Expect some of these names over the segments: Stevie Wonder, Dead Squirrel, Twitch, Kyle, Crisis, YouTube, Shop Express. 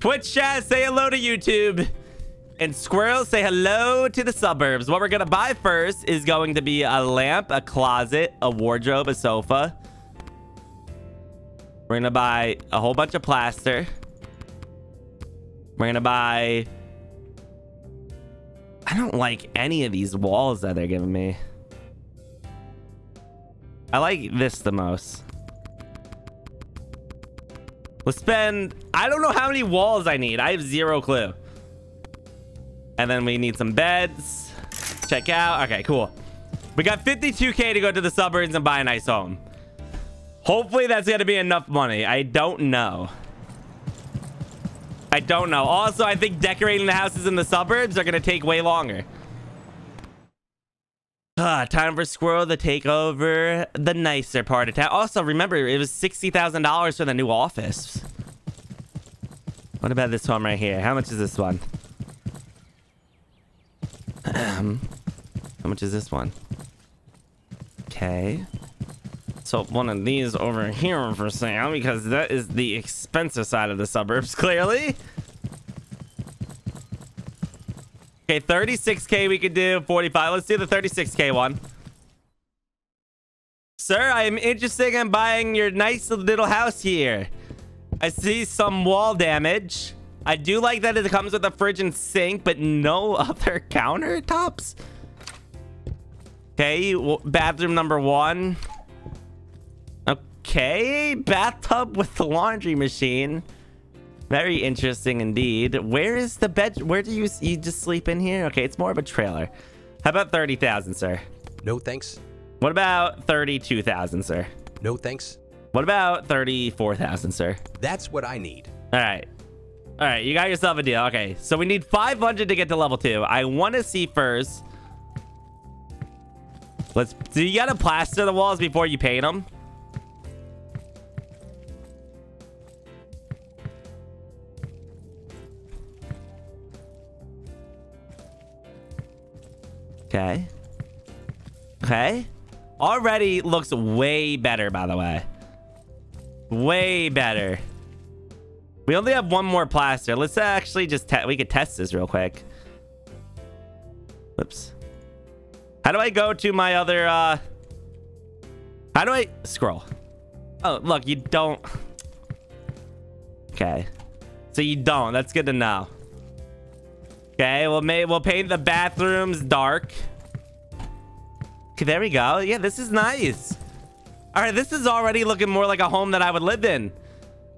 Twitch chat, say hello to YouTube. And Squirrel, say hello to the suburbs. What we're going to buy first is going to be a lamp, a closet, a wardrobe, a sofa. We're going to buy a whole bunch of plaster. We're going to buy... I don't like any of these walls that they're giving me. I like this the most. We'll spend... I don't know how many walls I need. I have zero clue. And then we need some beds. Check out. Okay, cool. We got 52K to go to the suburbs and buy a nice home. Hopefully that's going to be enough money. I don't know. I don't know. Also, I think decorating the houses in the suburbs are going to take way longer. Time for Squirrel to take over the nicer part of town. Also, remember, it was $60,000 for the new office. What about this one right here? How much is this one? How much is this one? Okay. So one of these over here for sale, because that is the expensive side of the suburbs, clearly. Okay, 36K we could do, 45. Let's do the 36K one. Sir, I am interested in buying your nice little house here. I see some wall damage. I do like that it comes with a fridge and sink, but no other countertops. Okay, bathroom number one. Okay, bathtub with the laundry machine. Very interesting indeed. Where is the bed? Where do you just sleep in here? Okay, it's more of a trailer. How about 30,000, sir? No thanks. What about 32,000, sir? No thanks. What about 34,000, sir? That's what I need. All right. All right, you got yourself a deal. Okay, so we need 500 to get to level 2. I want to see first. Let's. Do you gotta plaster the walls before you paint them? Okay. Okay. Already looks way better, by the way. Way better. We only have one more plaster. Let's actually just we could test this real quick. Whoops. How do I go to my other how do I scroll? Oh, look, you don't. Okay. So you don't. That's good to know. Okay, we'll paint the bathrooms dark. Okay, there we go. Yeah, this is nice. All right, this is already looking more like a home that I would live in.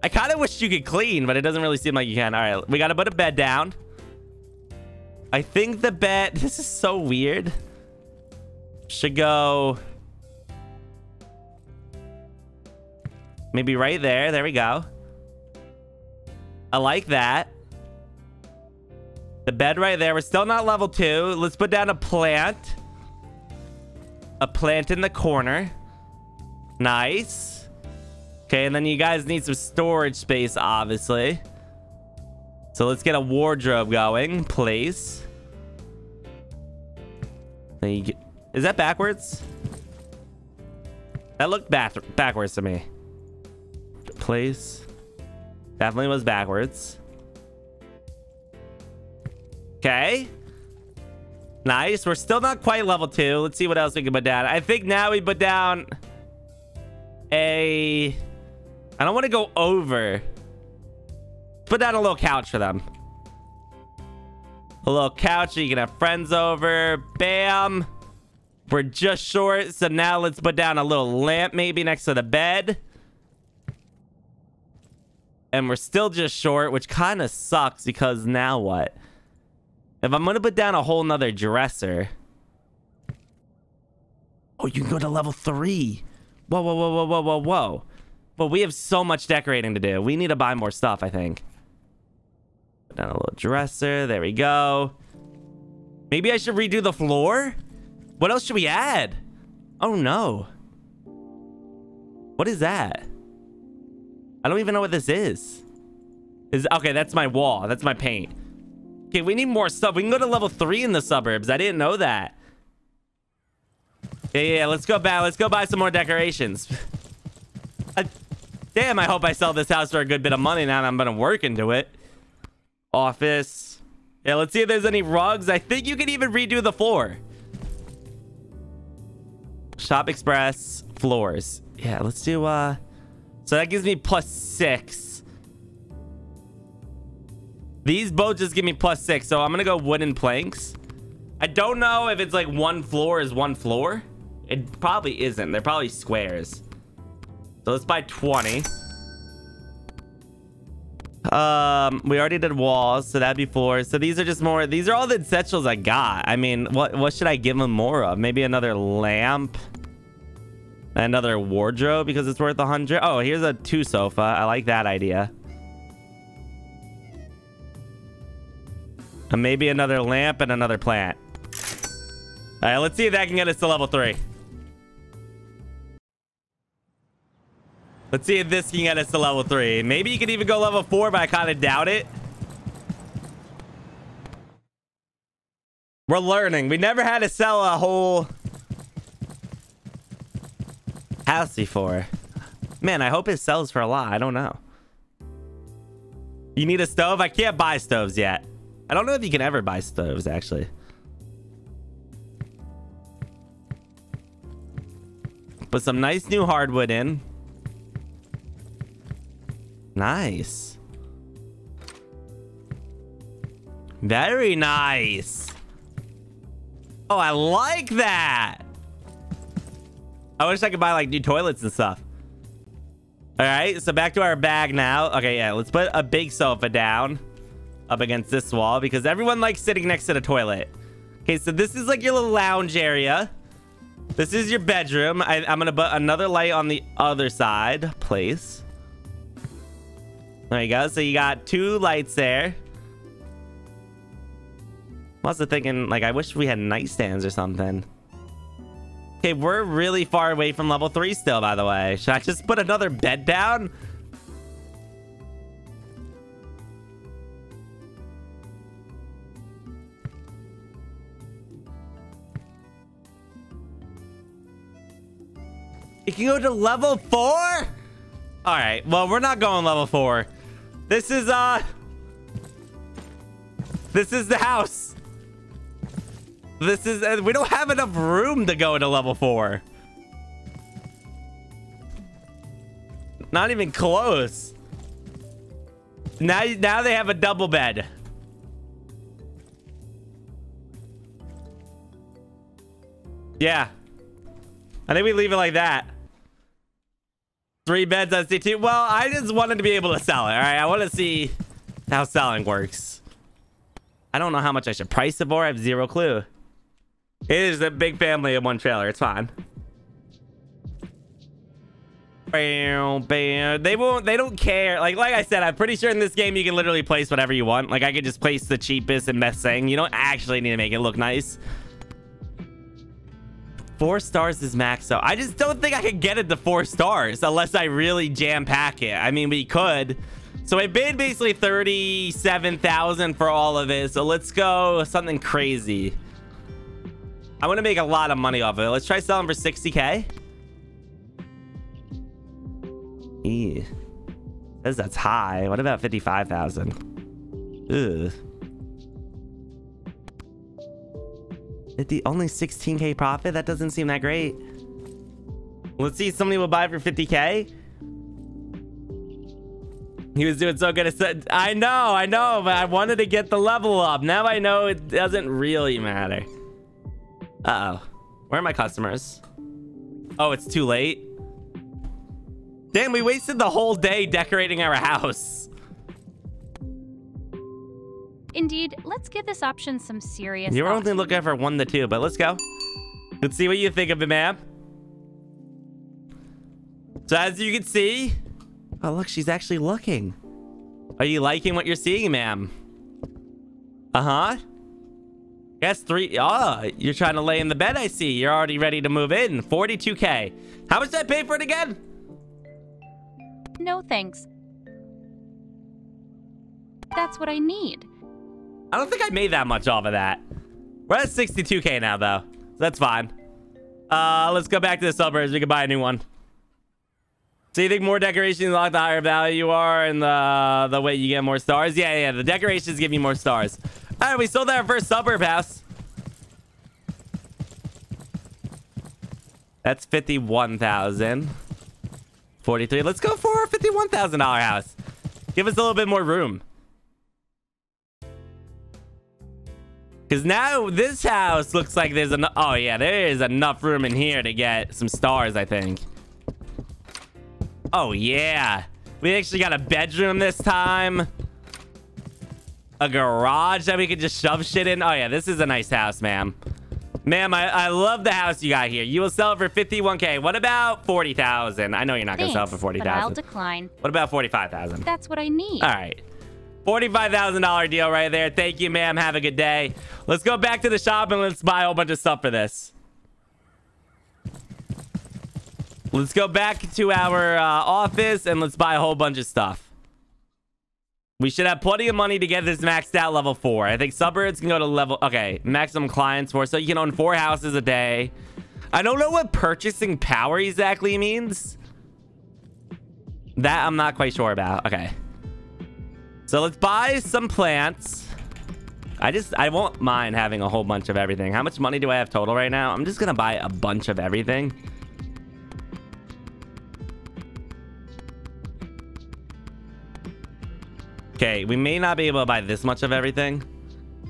I kind of wish you could clean, but it doesn't really seem like you can. All right, we got to put a bed down. I think the bed... This is so weird. Should go... Maybe right there. There we go. I like that. The bed right there. We're still not level 2. Let's put down a plant. A plant in the corner. Nice. Okay, and then you guys need some storage space, obviously. So let's get a wardrobe going, please. Then you get... Is that backwards? That looked backwards to me. Place. Definitely was backwards. Okay. Nice. We're still not quite level 2. Let's see what else we can put down. I think now we put down a... I don't want to go over. Put down a little couch for them. A little couch so you can have friends over. Bam. We're just short. So now let's put down a little lamp maybe next to the bed. And we're still just short, which kind of sucks because now what? If I'm going to put down a whole nother dresser. Oh, you can go to level 3. Whoa, whoa, whoa, whoa, whoa, whoa, whoa. But we have so much decorating to do. We need to buy more stuff, I think. Put down a little dresser. There we go. Maybe I should redo the floor? What else should we add? Oh, no. What is that? I don't even know what this is. Okay, that's my wall. That's my paint. Okay, we need more stuff. We can go to level 3 in the suburbs. I didn't know that. Yeah, yeah, let's go back. Let's go buy some more decorations. Damn, I hope I sell this house for a good bit of money now and I'm going to work into it. Office. Yeah, let's see if there's any rugs. I think you can even redo the floor. Shop Express floors. Yeah, let's do... So that gives me +6. These both just give me +6. So I'm going to go wooden planks. I don't know if it's like one floor is one floor. It probably isn't. They're probably squares. So let's buy 20. We already did walls, so that'd be 4. So these are just more. These are all the essentials I got. I mean, what should I give them more of? Maybe another lamp, another wardrobe because it's worth 100. Oh, here's a 2 sofa. I like that idea. And maybe another lamp and another plant. All right, let's see if that can get us to level 3. Let's see if this can get us to level 3. Maybe you could even go level 4, but I kind of doubt it. We're learning. We never had to sell a whole house before. Man, I hope it sells for a lot. I don't know. You need a stove? I can't buy stoves yet. I don't know if you can ever buy stoves, actually. Put some nice new hardwood in. Nice. Very nice. Oh, I like that. I wish I could buy like new toilets and stuff. All right, so back to our bag now. Okay, yeah, let's put a big sofa down up against this wall because everyone likes sitting next to the toilet. Okay, so this is like your little lounge area. This is your bedroom. I'm gonna put another light on the other side, please. There you go. So you got 2 lights there. I'm also thinking, like, I wish we had nightstands or something. Okay, we're really far away from level 3 still, by the way. Should I just put another bed down? It can go to level 4? All right. Well, we're not going level 4. This is the house. This is, we don't have enough room to go into level 4. Not even close. Now they have a double bed. Yeah. I think we leave it like that. 3 beds on C2. Well, I just wanted to be able to sell it. All right, I want to see how selling works. I don't know how much I should price it for. I have 0 clue. It is a big family in one trailer. It's fine. Bam, bam. They won't. They don't care. Like I said, I'm pretty sure in this game you can literally place whatever you want. Like I could just place the cheapest and best thing. You don't actually need to make it look nice. 4 stars is max, so I just don't think I could get it to 4 stars unless I really jam pack it. I mean, we could. So I bid basically 37,000 for all of it. So let's go something crazy. I want to make a lot of money off of it. Let's try selling for 60K. Ew. Says that's high. What about 55,000? Ew. 50, only 16K profit? That doesn't seem that great. Let's see if somebody will buy for 50K. He was doing so good. I know, but I wanted to get the level up. Now I know it doesn't really matter. Uh-oh. Where are my customers? Oh, it's too late. Damn, we wasted the whole day decorating our house. Indeed, let's give this option some serious thought. You're only looking for 1 to 2, but let's go. Let's see what you think of it, ma'am. So as you can see... Oh, look, she's actually looking. Are you liking what you're seeing, ma'am? Uh-huh. Yes, 3... Oh, you're trying to lay in the bed, I see. You're already ready to move in. 42K. How much did I pay for it again? No, thanks. That's what I need. I don't think I made that much off of that. We're at 62K now, though. So that's fine. Let's go back to the suburbs. We can buy a new one. So you think more decorations unlock the higher value you are and the way you get more stars? Yeah, the decorations give you more stars. All right, we sold our first suburb house. That's 51,000. 43. Let's go for a $51,000 house. Give us a little bit more room. Because now this house looks like there's enough. Oh, yeah, there is enough room in here to get some stars, I think. Oh, yeah. We actually got a bedroom this time. A garage that we could just shove shit in. Oh, yeah, this is a nice house, ma'am. Ma'am, I love the house you got here. You will sell it for 51K. What about 40,000? I know you're not going to sell it for 40,000. I'll decline. What about 45,000? That's what I need. All right. $45,000 deal right there. Thank you, ma'am. Have a good day. Let's go back to the shop and let's buy a whole bunch of stuff for this. Let's go back to our office and let's buy a whole bunch of stuff. We should have plenty of money to get this maxed out level 4. I think suburbs can go to level... Okay, maximum clients for... So you can own 4 houses a day. I don't know what purchasing power exactly means. That I'm not quite sure about. Okay. So let's buy some plants. I won't mind having a whole bunch of everything. How much money do I have total right now? I'm just going to buy a bunch of everything. Okay, we may not be able to buy this much of everything.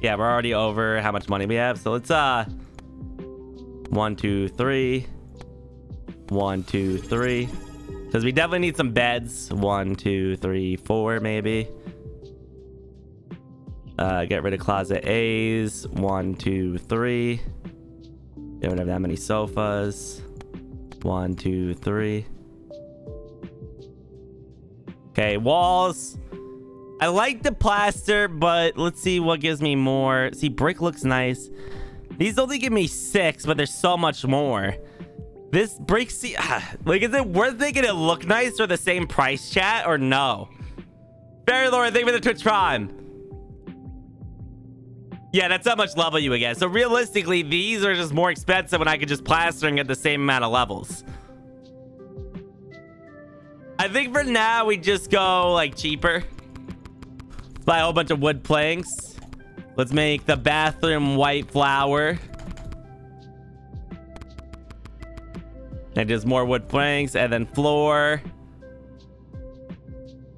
Yeah, we're already over how much money we have. So let's 1, 2, 3. 1, 2, 3. Because we definitely need some beds. 1, 2, 3, 4 maybe. Get rid of closet A's. 1, 2, 3. We don't have that many sofas. 1, 2, 3. Okay, walls. I like the plaster, but let's see what gives me more. See, brick looks nice. These only give me 6, but there's so much more. This brick, see, like, is it worth making it look nice for the same price, chat, or no? Fairy Lord, thank you for the Twitch Prime. Yeah, that's how much level you would get. So realistically, these are just more expensive when I could just plaster and get the same amount of levels. I think for now, we just go, like, cheaper. Buy a whole bunch of wood planks. Let's make the bathroom white flower. And just more wood planks. And then floor.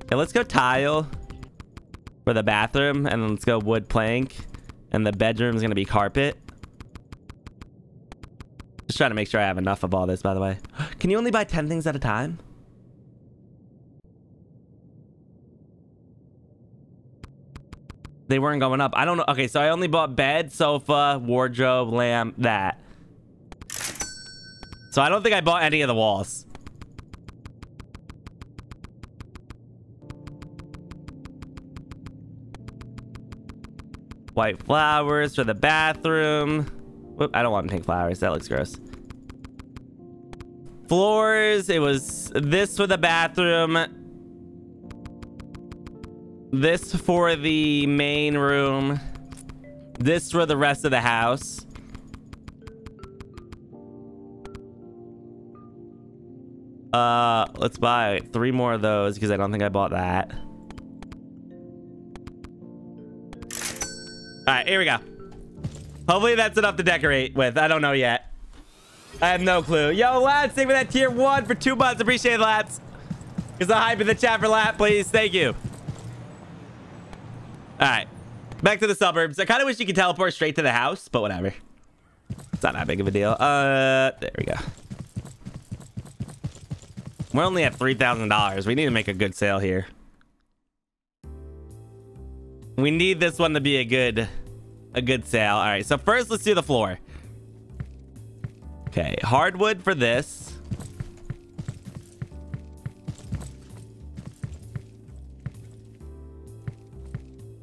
Okay, let's go tile for the bathroom. And then let's go wood plank. And the bedroom is going to be carpet. Just trying to make sure I have enough of all this, by the way. Can you only buy 10 things at a time? They weren't going up. I don't know. Okay, so I only bought bed, sofa, wardrobe, lamp, that. So I don't think I bought any of the walls. White flowers for the bathroom. Whoop, I don't want pink flowers. That looks gross. Floors. It was this for the bathroom. This for the main room. This for the rest of the house. Let's buy 3 more of those because I don't think I bought that. All right, here we go. Hopefully that's enough to decorate with. I don't know yet. I have no clue. Yo, Laps, thank you for that tier 1 for 2 months. Appreciate it, Laps. Because the hype in the chat for Lap, please. Thank you. All right, back to the suburbs. I kind of wish you could teleport straight to the house, but whatever. It's not that big of a deal. There we go. We're only at $3,000. We need to make a good sale here. We need this one to be a good sale. All right, so first let's do the floor. Okay, hardwood for this.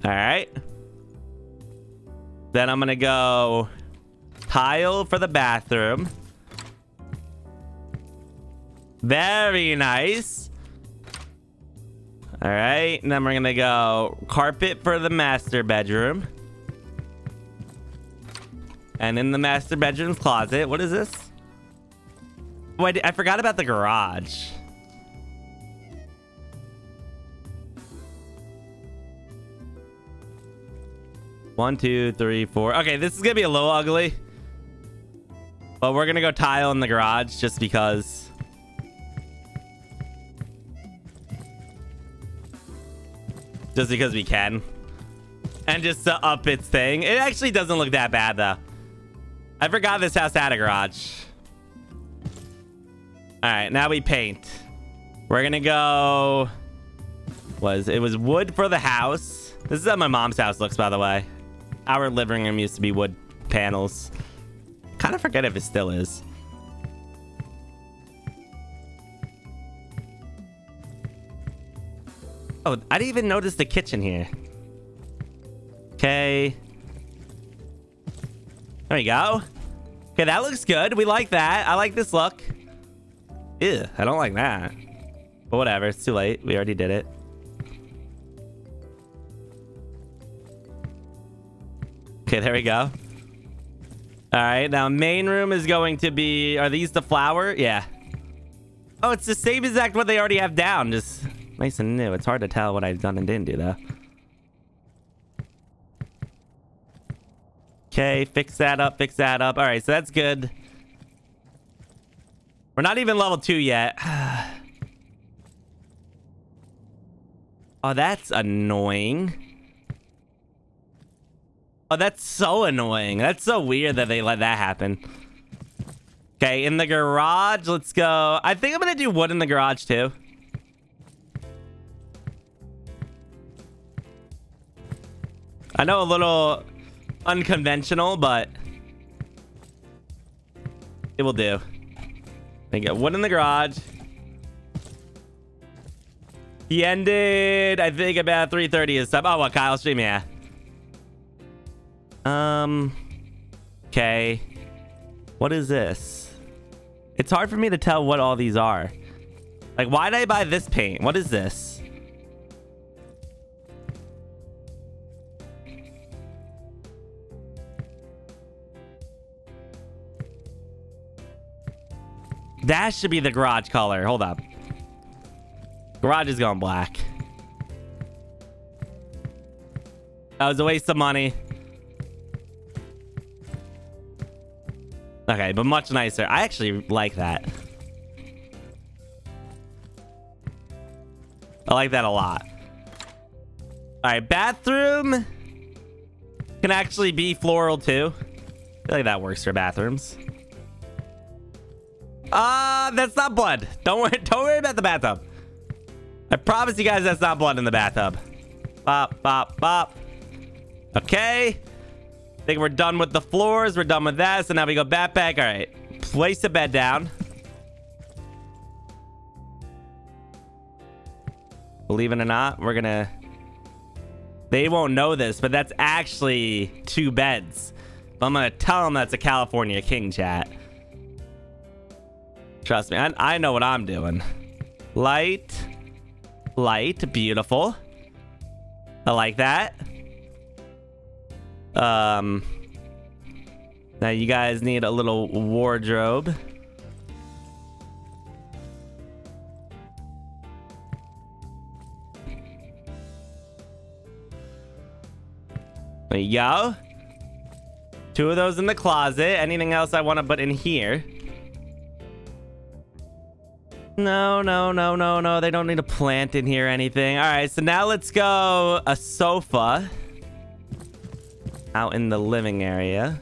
All right. Then I'm going to go tile for the bathroom. Very nice. All right. And then we're going to go carpet for the master bedroom. And in the master bedroom closet. What is this? Wait, I forgot about the garage. One, two, three, four. Okay, this is gonna be a little ugly, but we're gonna go tile in the garage just because. Just because we can. And just to up its thing. It actually doesn't look that bad though. I forgot this house had a garage. Alright, now we paint. We're gonna go... It was wood for the house. This is how my mom's house looks, by the way. Our living room used to be wood panels. Kind of forget if it still is. Oh, I didn't even notice the kitchen here. Okay. There we go. Okay, that looks good. We like that. I like this look. Ew, I don't like that. But whatever, it's too late. We already did it. Okay, there we go. Alright, now main room is going to be... Are these the flower? Yeah. Oh, it's the same exact what they already have down. Just nice and new. It's hard to tell what I've done and didn't do, though. Okay, fix that up, fix that up. Alright, so that's good. We're not even level 2 yet. Oh, that's annoying. Oh, that's so annoying. That's so weird that they let that happen. Okay, in the garage, let's go. I think I'm gonna do wood in the garage too. I know a little unconventional, but it will do. They got wood in the garage. He ended, I think, about 3:30 his time. Oh, well, Kyle stream, yeah. Okay. What is this? It's hard for me to tell what all these are. Like, why did I buy this paint? What is this? That should be the garage color. Hold up. Garage is going black. That was a waste of money. Okay, but much nicer. I actually like that. I like that a lot. Alright, bathroom can actually be floral too. I feel like that works for bathrooms. That's not blood. Don't worry about the bathtub. I promise you guys that's not blood in the bathtub. Bop, bop, bop. Okay. I think we're done with the floors. We're done with that. So now we go backpack. All right. Place the bed down. Believe it or not, we're gonna... They won't know this, but that's actually 2 beds. But I'm gonna tell them that's a California king, chat. Trust me. I know what I'm doing. Light... light, beautiful. I like that. Now you guys need a little wardrobe. There you go. 2 of those in the closet. Anything else I want to put in here? No. They don't need a plant in here or anything. All right, so now let's go a sofa out in the living area.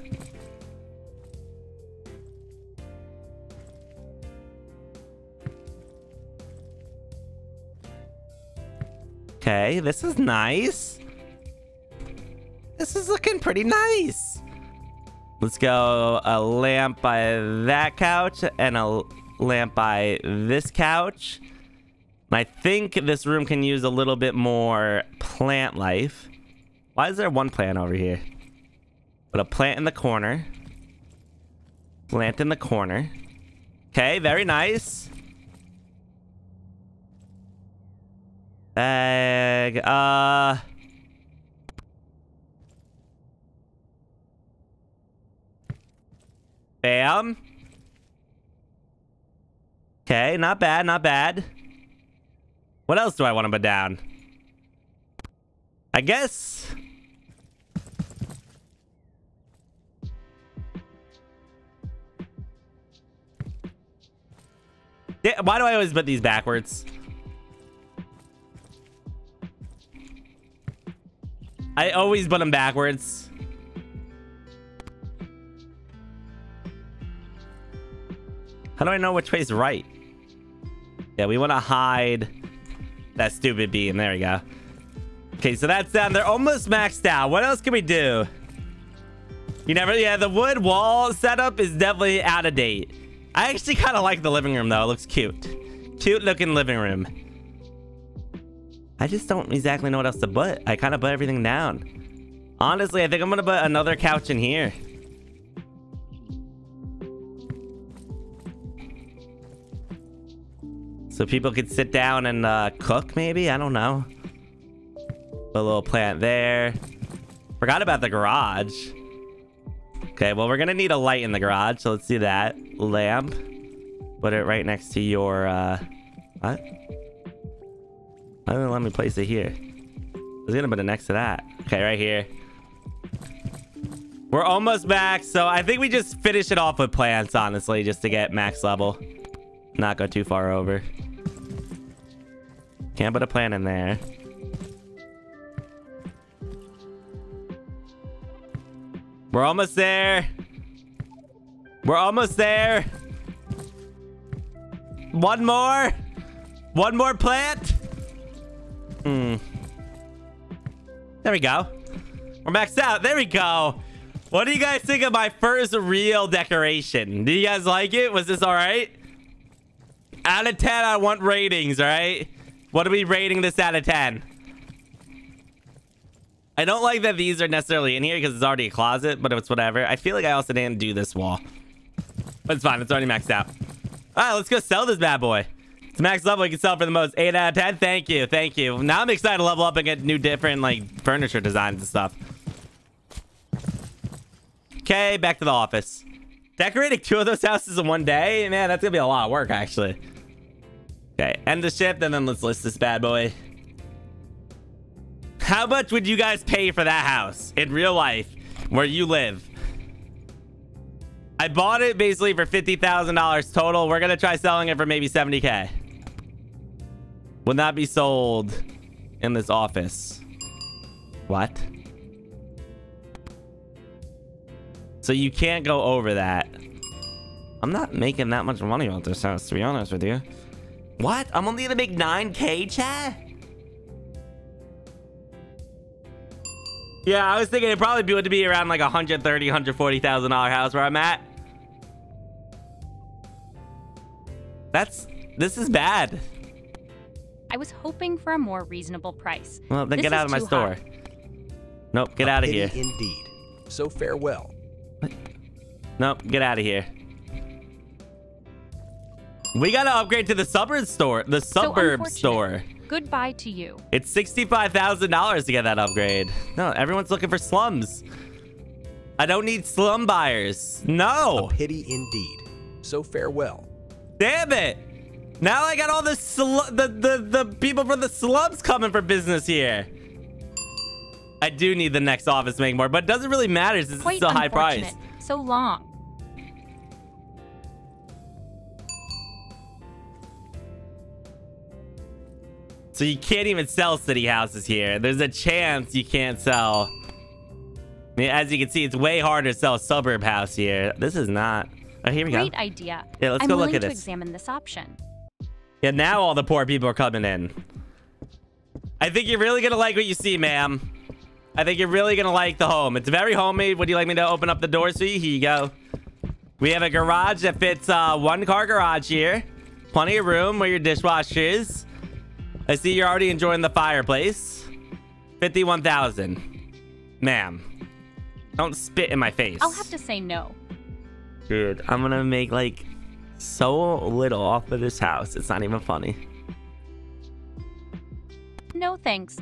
Okay, this is nice. This is looking pretty nice. Let's go a lamp by that couch and a... lamp by this couch. I think this room can use a little bit more plant life. Why is there one plant over here? Put a plant in the corner. Plant in the corner. Okay, very nice. Bag. Bam. Okay, not bad, not bad. What else do I want to put down? I guess Why do I always put these backwards? I always put them backwards. How do I know which way's right? Yeah, we want to hide that stupid beam. There we go. Okay, so that's down. They're almost maxed out. What else can we do? You never... Yeah, the wood wall setup is definitely out of date. I actually kind of like the living room, though. It looks cute. Cute looking living room. I just don't exactly know what else to put. I kind of put everything down. Honestly, I think I'm going to put another couch in here. So people could sit down and cook, maybe? I don't know. Put a little plant there. Forgot about the garage. Okay, well, we're gonna need a light in the garage, so let's do that. Lamp. Put it right next to your, what? Why didn't it let me place it here? I was gonna put it next to that. Okay, right here. We're almost back, so I think we just finish it off with plants, honestly, just to get max level. Not go too far over. Can't put a plant in there. We're almost there. We're almost there. One more. One more plant. There we go. We're maxed out. There we go. What do you guys think of my first real decoration? Do you guys like it? Was this all right? Out of 10, I want ratings, all right? What are we rating this out of 10? I don't like that these are necessarily in here because it's already a closet, but it's whatever. I feel like I also didn't do this wall. But it's fine. It's already maxed out. All right, let's go sell this bad boy. It's max level. You can sell for the most. 8 out of 10. Thank you. Thank you. Now I'm excited to level up and get new different, like, furniture designs and stuff. Okay, back to the office. Decorating 2 of those houses in one day? Man, that's going to be a lot of work, actually. Okay, end the shift, and then let's list this bad boy. How much would you guys pay for that house in real life where you live? I bought it basically for $50,000 total. We're going to try selling it for maybe 70K. Will not be sold in this office. What? So you can't go over that. I'm not making that much money on this house, to be honest with you. What? I'm only going to make 9K, chat? Yeah, I was thinking it'd probably be around like $130,000, $140,000 house where I'm at. This is bad. I was hoping for a more reasonable price. Well, then get out of my store. Nope, get out of here. Indeed. So farewell. What? Nope, get out of here. We gotta upgrade to the suburb store. The suburb store. Goodbye to you. It's $65,000 to get that upgrade. No, everyone's looking for slums. I don't need slum buyers. No. A pity indeed. So farewell. Damn it. Now I got all the people from the slums coming for business here. I do need the next office to make more, but it doesn't really matter since it's still high price. So long. So you can't even sell city houses here. There's a chance you can't sell. I mean, as you can see, it's way harder to sell a suburb house here. This is not. Oh, here we go. Great idea. Yeah, let's go look at this. I'm willing to examine this option. Yeah, now all the poor people are coming in. I think you're really gonna like what you see, ma'am. I think you're really gonna like the home. It's very homey. Would you like me to open up the doors for you? Here you go. We have a garage that fits one car garage here. Plenty of room where your dishwasher is. I see you're already enjoying the fireplace. 51,000. Ma'am. Don't spit in my face. I'll have to say no. Dude, I'm gonna make like so little off of this house. It's not even funny. No thanks.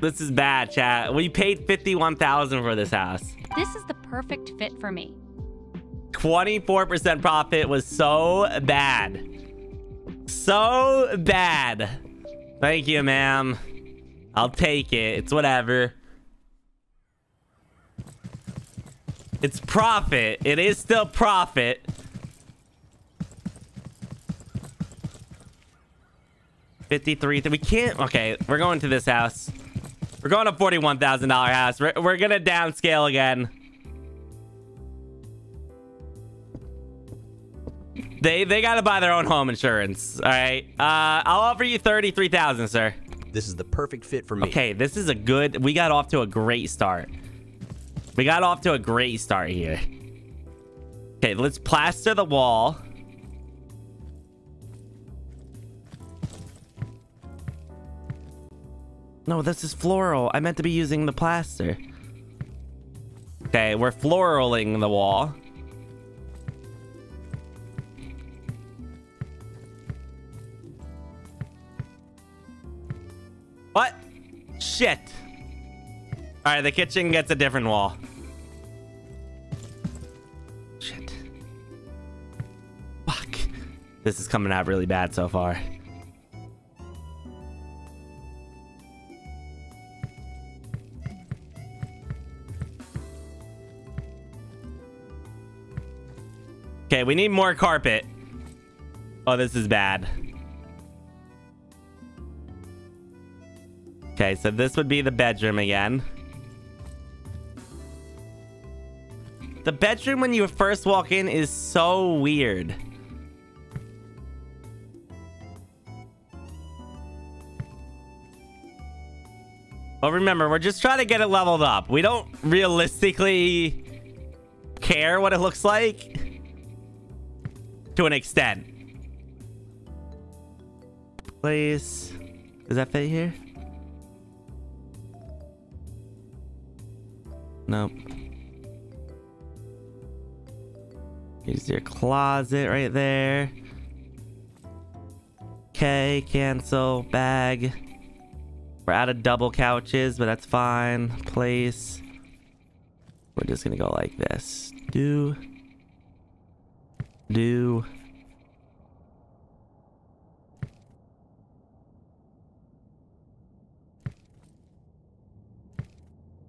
This is bad, chat. We paid $51,000 for this house. This is the perfect fit for me. 24% profit was so bad. So bad. Thank you, ma'am. I'll take it. It's whatever. It's profit. It is still profit. $53,000. We can't. Okay, we're going to this house. We're going to $41,000 house. We're gonna downscale again. They gotta buy their own home insurance. All right. I'll offer you $33,000, sir. This is the perfect fit for me. Okay, this is a good. We got off to a great start. We got off to a great start here. Okay, let's plaster the wall. No, this is floral. I meant to be using the plaster. Okay, we're floraling the wall. What? Shit. All right, the kitchen gets a different wall. Shit. Fuck. This is coming out really bad so far. Okay, we need more carpet. Oh, this is bad. Okay, so this would be the bedroom again. The bedroom when you first walk in is so weird. But remember, we're just trying to get it leveled up. We don't realistically care what it looks like. To an extent. Place. Does that fit here? Nope. Here's your closet right there. Okay, cancel. Bag. We're out of double couches, but that's fine. Place. We're just gonna go like this. Do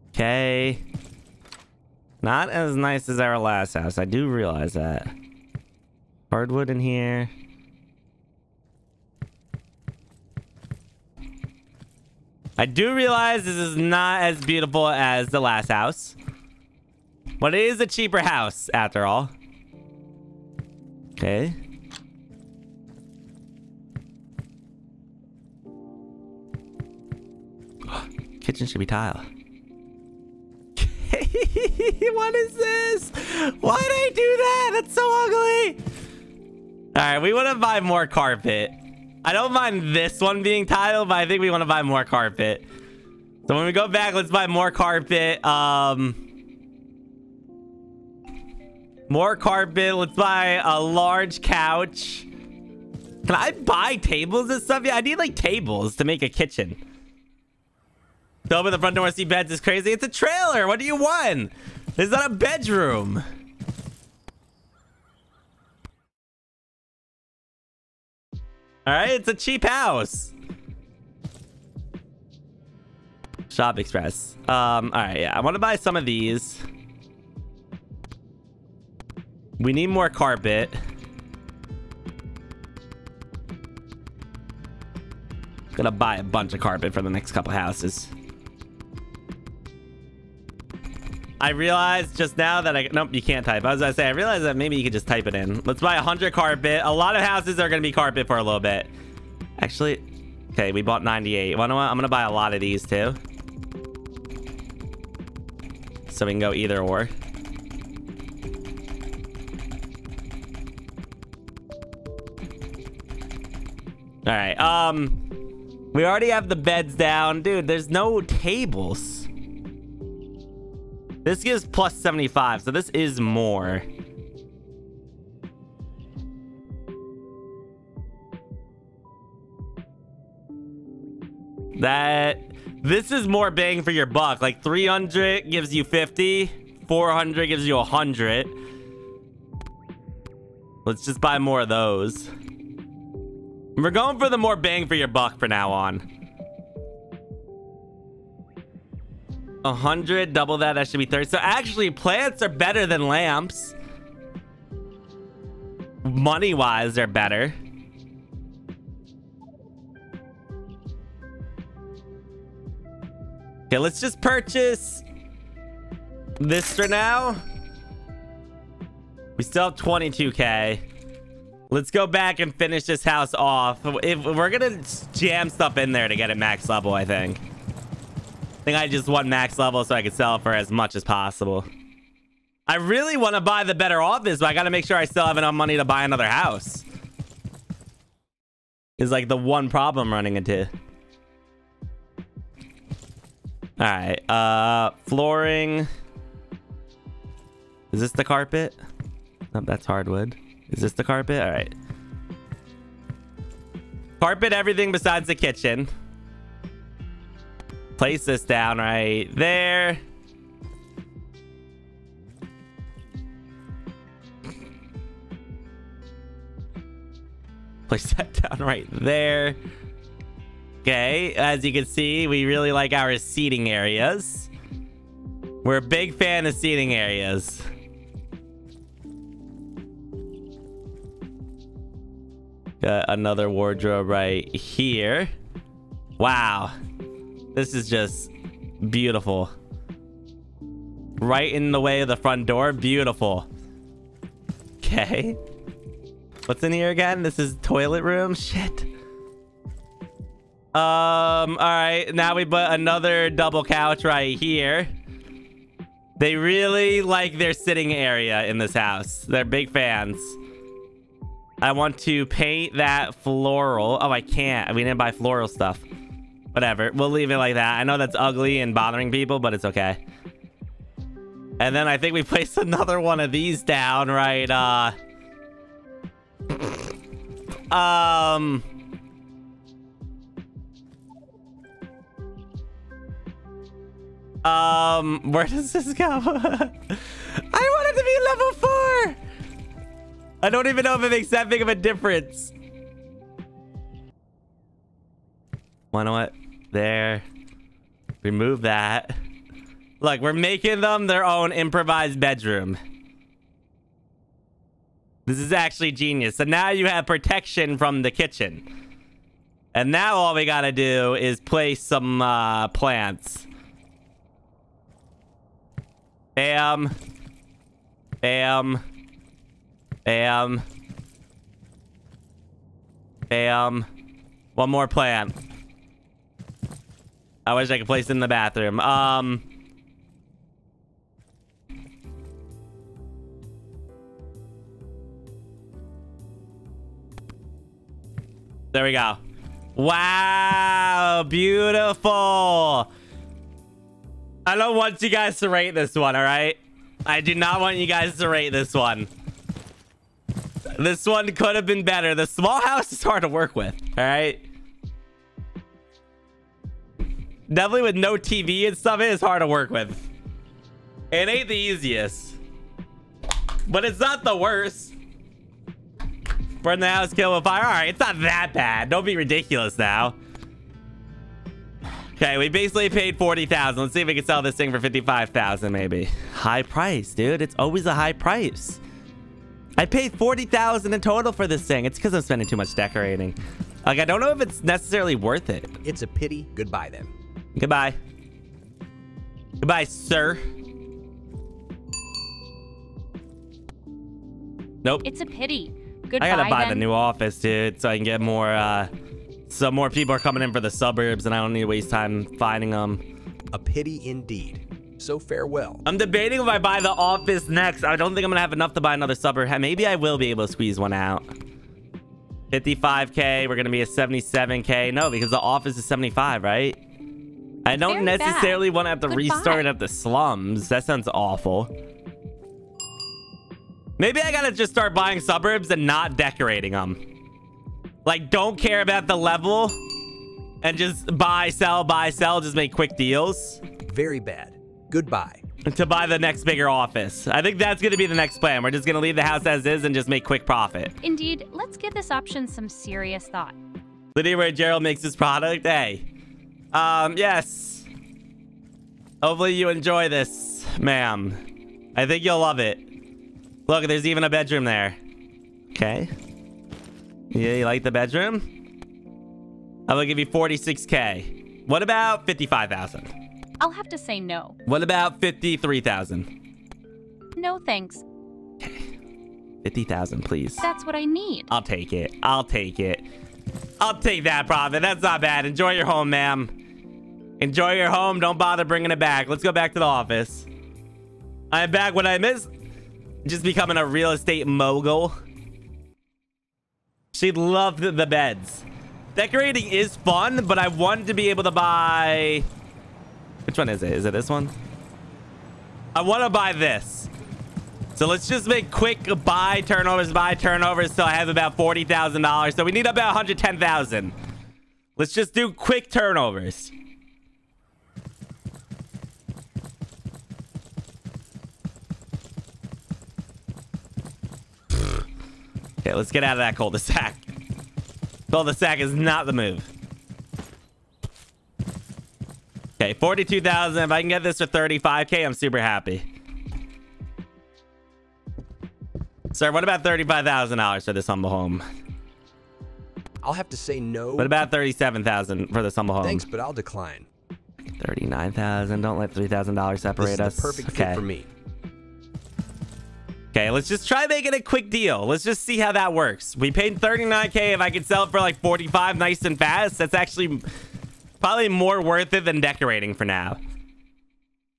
okay, not as nice as our last house. I do realize that. Hardwood in here. I do realize this is not as beautiful as the last house, but it is a cheaper house after all. Okay. Kitchen should be tile. What is this? Why did I do that? That's so ugly. All right, we want to buy more carpet. I don't mind this one being tile, but I think we want to buy more carpet. So when we go back, let's buy more carpet. More carpet. Let's buy a large couch. Can I buy tables and stuff? Yeah, I need like tables to make a kitchen. To open the front door and see beds is crazy. It's a trailer. What do you want? This is not a bedroom. All right, it's a cheap house. Shop Express. All right, yeah, I want to buy some of these. We need more carpet. I'm gonna buy a bunch of carpet for the next couple houses. I realized just now that nope, you can't type. I was gonna say, I realized that maybe you could just type it in. Let's buy 100 carpet. A lot of houses are gonna be carpet for a little bit. Actually, okay, we bought 98. Well, you know what? I'm gonna buy a lot of these too. So we can go either or. All right, we already have the beds down. Dude, there's no tables. This gives plus 75, so this is more. This is more bang for your buck. Like 300 gives you 50, 400 gives you 100. Let's just buy more of those. We're going for the more bang for your buck for now on. 100, double that, that should be 30. So actually plants are better than lamps. Money wise, they're better. Okay, let's just purchase this for now. We still have 22k. Let's go back and finish this house off. If we're gonna jam stuff in there to get it max level, I think. I just want max level so I can sell it for as much as possible. I really want to buy the better office, but I gotta make sure I still have enough money to buy another house. Is like the one problem running into. All right, flooring. Is this the carpet? No, that's hardwood. Is this the carpet? All right. Carpet everything besides the kitchen. Place this down right there. Place that down right there. Okay, as you can see, we really like our seating areas. We're a big fan of seating areas. Got another wardrobe right here. Wow. This is just beautiful. Right in the way of the front door. Beautiful. Okay. What's in here again? This is toilet room. Shit. All right. Now we put another double couch right here. They really like their sitting area in this house. They're big fans. I want to paint that floral. Oh, I can't. We didn't buy floral stuff. Whatever, we'll leave it like that. I know that's ugly and bothering people, but it's okay. And then I think we placed another one of these down, right? Where does this go? I want it to be level 4. I don't even know if it makes that big of a difference. You know what? There. Remove that. Look, we're making them their own improvised bedroom. This is actually genius. So now you have protection from the kitchen. And now all we gotta do is place some plants. Bam. Bam. Bam. Bam. One more plant. I wish I could place it in the bathroom. There we go. Wow, beautiful. I don't want you guys to rate this one, all right? I do not want you guys to rate this one. This one could have been better. The small house is hard to work with, all right? Definitely with no TV and stuff, it is hard to work with. It ain't the easiest. But it's not the worst. Burn the house, kill with fire. Alright, it's not that bad. Don't be ridiculous now. Okay, we basically paid $40,000. Let's see if we can sell this thing for $55,000 maybe. High price, dude. It's always a high price. I paid $40,000 in total for this thing. It's because I'm spending too much decorating. Like, I don't know if it's necessarily worth it. It's a pity. Goodbye then. Goodbye. Goodbye, sir. Nope. It's a pity. Goodbye. I gotta buy then. The new office, dude, so I can get more. So more people are coming in for the suburbs, and I don't need to waste time finding them. A pity indeed. So farewell. I'm debating if I buy the office next. I don't think I'm gonna have enough to buy another suburb. Maybe I will be able to squeeze one out. 55k. We're gonna be at 77k. No, because the office is 75, right? I don't necessarily want to have to restart at the slums. That sounds awful. Maybe I gotta just start buying suburbs and not decorating them. Like, don't care about the level and just buy, sell, just make quick deals. Very bad. Goodbye. To buy the next bigger office. I think that's going to be the next plan. We're just going to leave the house as is and just make quick profit. Indeed. Let's give this option some serious thought. Lydia, where Gerald makes his product. Hey. Yes. Hopefully you enjoy this, ma'am. I think you'll love it. Look, there's even a bedroom there. Okay. Yeah, you like the bedroom? I will give you 46K. What about 55,000? I'll have to say no. What about 53,000? No, thanks. Okay. 50,000, please. That's what I need. I'll take it. I'll take it. I'll take that profit. That's not bad. Enjoy your home, ma'am. Enjoy your home. Don't bother bringing it back. Let's go back to the office. I am back. What I missed? Just becoming a real estate mogul. She loved the beds. Decorating is fun, but I wanted to be able to buy... Which one is it? Is it this one? I want to buy this. So let's just make quick buy turnovers, so I have about $40,000. So we need about $110,000. Let's just do quick turnovers. Okay, let's get out of that cul-de-sac. Cul-de-sac is not the move. Okay, 42,000. If I can get this for 35K, I'm super happy. Sir, what about $35,000 for this humble home? I'll have to say no. What about $37,000 for this humble home? Thanks, but I'll decline. $39,000. Don't let $3,000 separate us. This is the perfect fit for me. Okay, let's just try making a quick deal. Let's just see how that works. We paid $39K. If I could sell it for like $45, nice and fast, that's actually probably more worth it than decorating for now.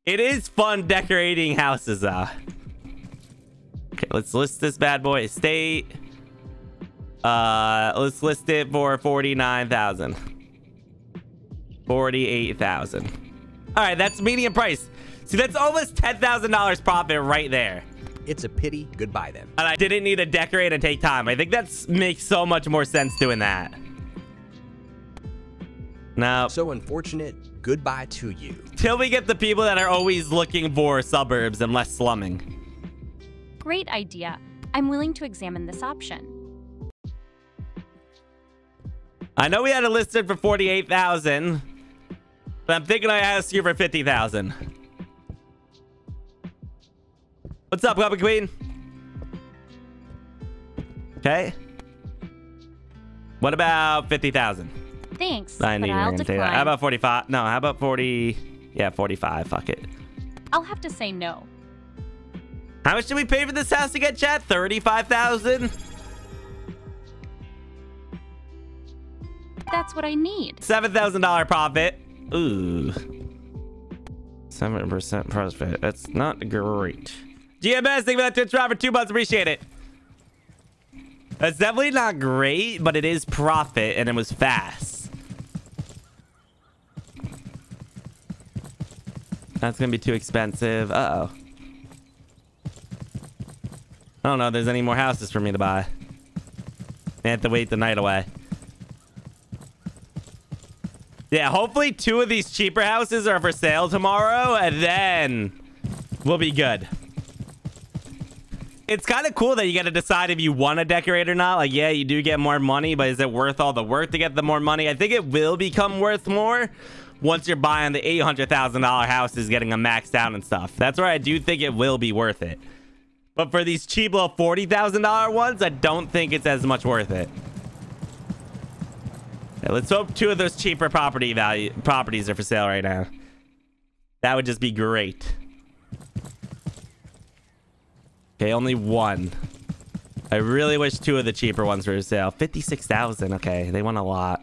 It is fun decorating houses, though. Okay, let's list this bad boy estate. Let's list it for 49,000. 48,000. All right, that's median price. See, that's almost $10,000 profit right there. It's a pity. Goodbye then. And I didn't need to decorate and take time. I think that makes so much more sense doing that. No. So unfortunate. Goodbye to you. Till we get the people that are always looking for suburbs and less slumming. Great idea. I'm willing to examine this option. I know we had it listed for 48,000, but I'm thinking I asked you for 50,000. What's up, Guppy Queen? Okay. What about 50,000? Thanks. I knew you were gonna say that. How about 45? No, how about 40? Yeah, 45. Fuck it. I'll have to say no. How much did we pay for this house again, chat? 35,000? That's what I need. $7,000 profit. Ooh. 7% profit. That's not great. GMS, thank you for that Twitch drive for 2 months. Appreciate it. That's definitely not great, but it is profit, and it was fast. That's going to be too expensive. Uh-oh. I don't know if there's any more houses for me to buy. I have to wait the night away. Yeah, hopefully 2 of these cheaper houses are for sale tomorrow, and then we'll be good. It's kind of cool that you got to decide if you want to decorate or not. Like, yeah, you do get more money, but is it worth all the work to get the more money? I think it will become worth more once you're buying the $800,000 houses, getting them maxed out and stuff. That's where I do think it will be worth it. But for these cheap little $40,000 ones, I don't think it's as much worth it. Okay, let's hope 2 of those cheaper properties are for sale right now. That would just be great. Okay, only 1. I really wish 2 of the cheaper ones were for sale. 56,000. Okay, they want a lot.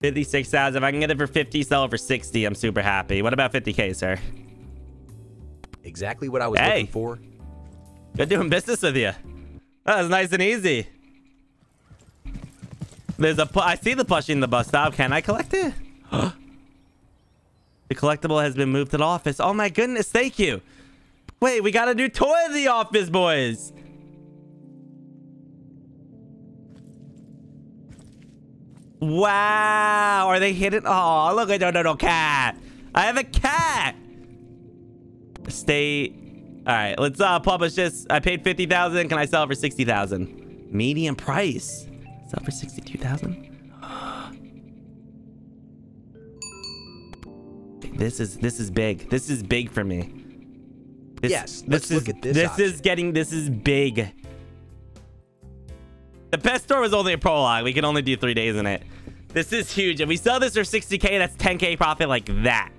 56,000. If I can get it for 50, sell it for 60, I'm super happy. What about 50K, sir? Exactly what I was looking for. Good doing business with you. That was nice and easy. There's a... I see the plushie in the bus stop. Can I collect it? The collectible has been moved to the office. Oh my goodness. Thank you. Wait, we got a new toy in the office, boys. Wow. Are they hidden? Oh, look. No, cat. I have a cat. Estate. All right, let's publish this. I paid 50,000. Can I sell it for 60,000? Median price. Sell for 62,000. This is big. This is big for me. Yes, let's look at this. This is big. The pet store was only a prologue. We can only do 3 days in it. This is huge. If we sell this for 60K, that's 10K profit like that.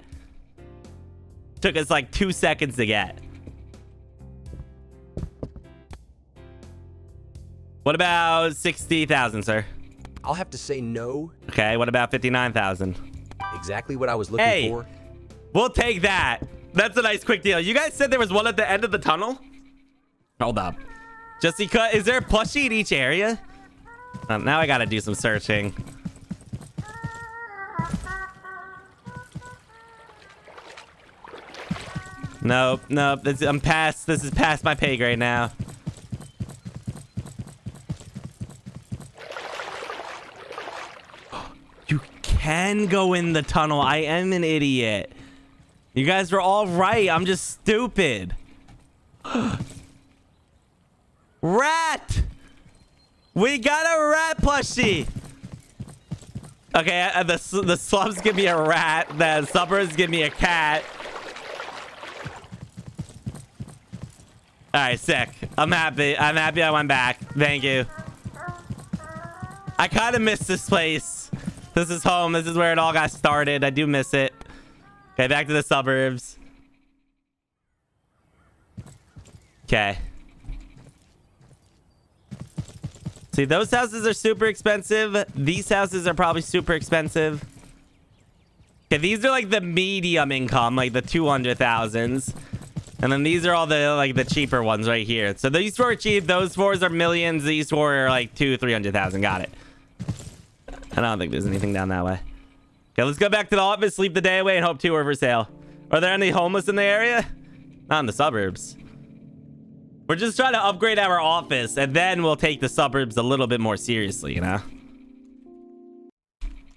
Took us like 2 seconds to get. What about 60,000, sir? I'll have to say no. Okay, what about 59,000? Exactly what I was looking for. We'll take that. That's a nice quick deal. You guys said there was one at the end of the tunnel? Hold up. Jessica, is there a plushie in each area? Now I gotta do some searching. Nope, nope. This is past my pay grade now. You can go in the tunnel. I am an idiot. You guys were all right. I'm just stupid. Rat! We got a rat plushie. Okay, the slums give me a rat. The suburbs give me a cat. All right, sick. I'm happy. I'm happy I went back. Thank you. I kind of miss this place. This is home. This is where it all got started. I do miss it. Okay, back to the suburbs. Okay. See, those houses are super expensive. These houses are probably super expensive. Okay, these are like the medium income, like the 200,000s. And then these are all the like the cheaper ones right here. So these four are cheap. Those fours are millions. These four are like 200,000 to 300,000. Got it. I don't think there's anything down that way. Okay, let's go back to the office, sleep the day away, and hope 2 are for sale. Are there any homeless in the area? Not in the suburbs. We're just trying to upgrade our office, and then we'll take the suburbs a little bit more seriously, you know?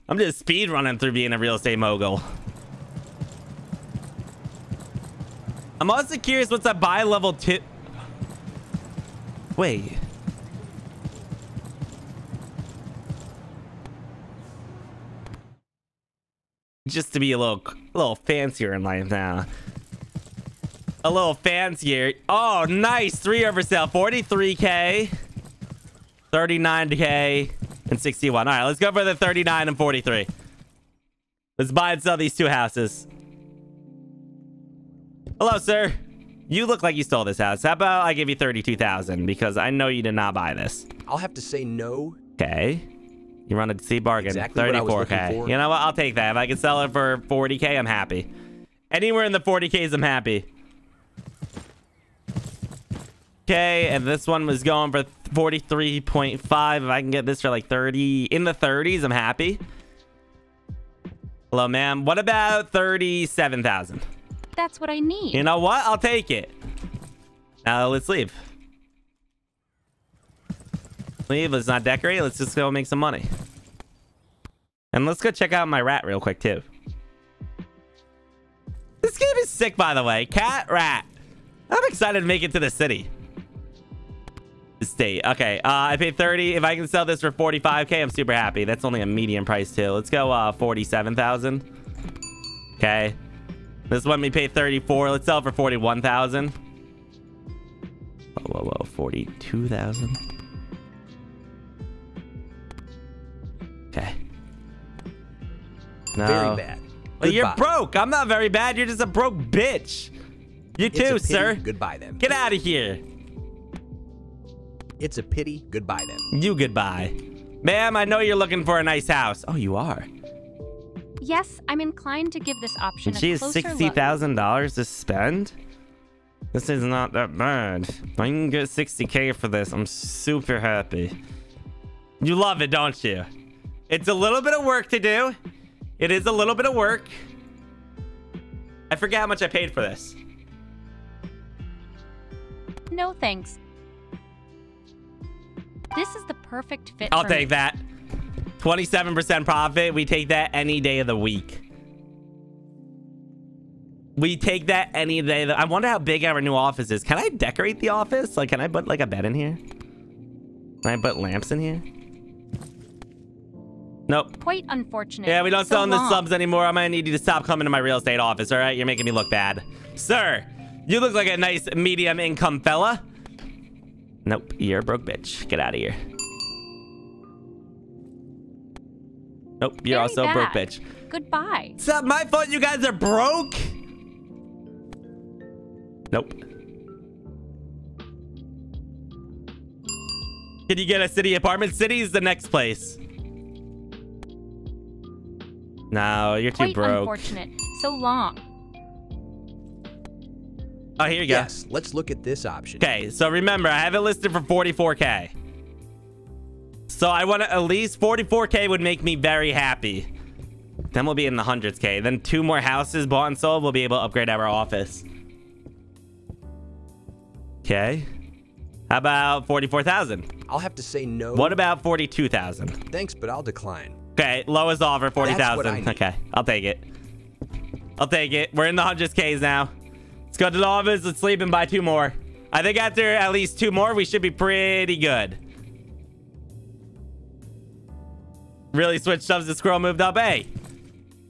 I'm just speed running through being a real estate mogul. I'm also curious what's that buy level 2. Wait. Just to be a little fancier in life now. A little fancier. Oh, nice. 3 over sale. 43K, 39K, and 61. All right, let's go for the 39 and 43. Let's buy and sell these two houses. Hello, sir. You look like you stole this house. How about I give you 32,000 because I know you did not buy this. I'll have to say no. Okay. You run a deceit bargain. Exactly 34K. You know what? I'll take that. If I can sell it for 40K, I'm happy. Anywhere in the 40Ks, I'm happy. Okay, and this one was going for 43.5. If I can get this for like 30, in the 30s, I'm happy. Hello, ma'am. What about 37,000? That's what I need. You know what? I'll take it. Now let's leave. Leave. Let's not decorate. Let's just go make some money. And let's go check out my rat real quick too. This game is sick, by the way. Cat rat. I'm excited to make it to the city. The state. Okay. I paid 30. If I can sell this for 45K, I'm super happy. That's only a medium price too. Let's go 47,000. Okay. This one we paid 34. Let's sell for 41,000. Whoa, whoa, whoa. 42,000. Okay. No. Very bad. Well, you're broke. I'm not very bad. You're just a broke bitch. You too, sir. Goodbye, then. Get out of here. It's a pity. Goodbye, then. You goodbye. Ma'am, I know you're looking for a nice house. Oh, you are. Yes, I'm inclined to give this option a closer look. She has $60,000 to spend? This is not that bad. I can get 60K for this. I'm super happy. You love it, don't you? It's a little bit of work to do. It is a little bit of work. I forget how much I paid for this. No, thanks. This is the perfect fit for me. I'll take that. 27% profit. We take that any day of the week. We take that any day. I wonder how big our new office is. Can I decorate the office? Like, can I put like a bed in here? Can I put lamps in here? Nope. Quite unfortunate. Yeah, we don't sell in the slums anymore. I'm gonna need you to stop coming to my real estate office, all right? You're making me look bad. Sir, you look like a nice medium income fella. Nope, you're a broke bitch. Get out of here. Nope, you're also a broke bitch. Goodbye. It's not my fault you guys are broke. Nope. Can you get a city apartment? City is the next place. No, you're too broke. Unfortunate. So long. Oh, here you go. Yes, let's look at this option. Okay, so remember, I have it listed for 44K. So I want to at least 44K would make me very happy. Then we'll be in the 100K. Then 2 more houses bought and sold. We'll be able to upgrade our office. Okay. How about 44,000? I'll have to say no. What about 42,000? Thanks, but I'll decline. Okay, lowest offer, 40,000. Okay, I'll take it. I'll take it. We're in the 100Ks now. Let's go to the office. Let's sleep and buy 2 more. I think after at least 2 more, we should be pretty good. Really switched up. The squirrel moved up. Hey,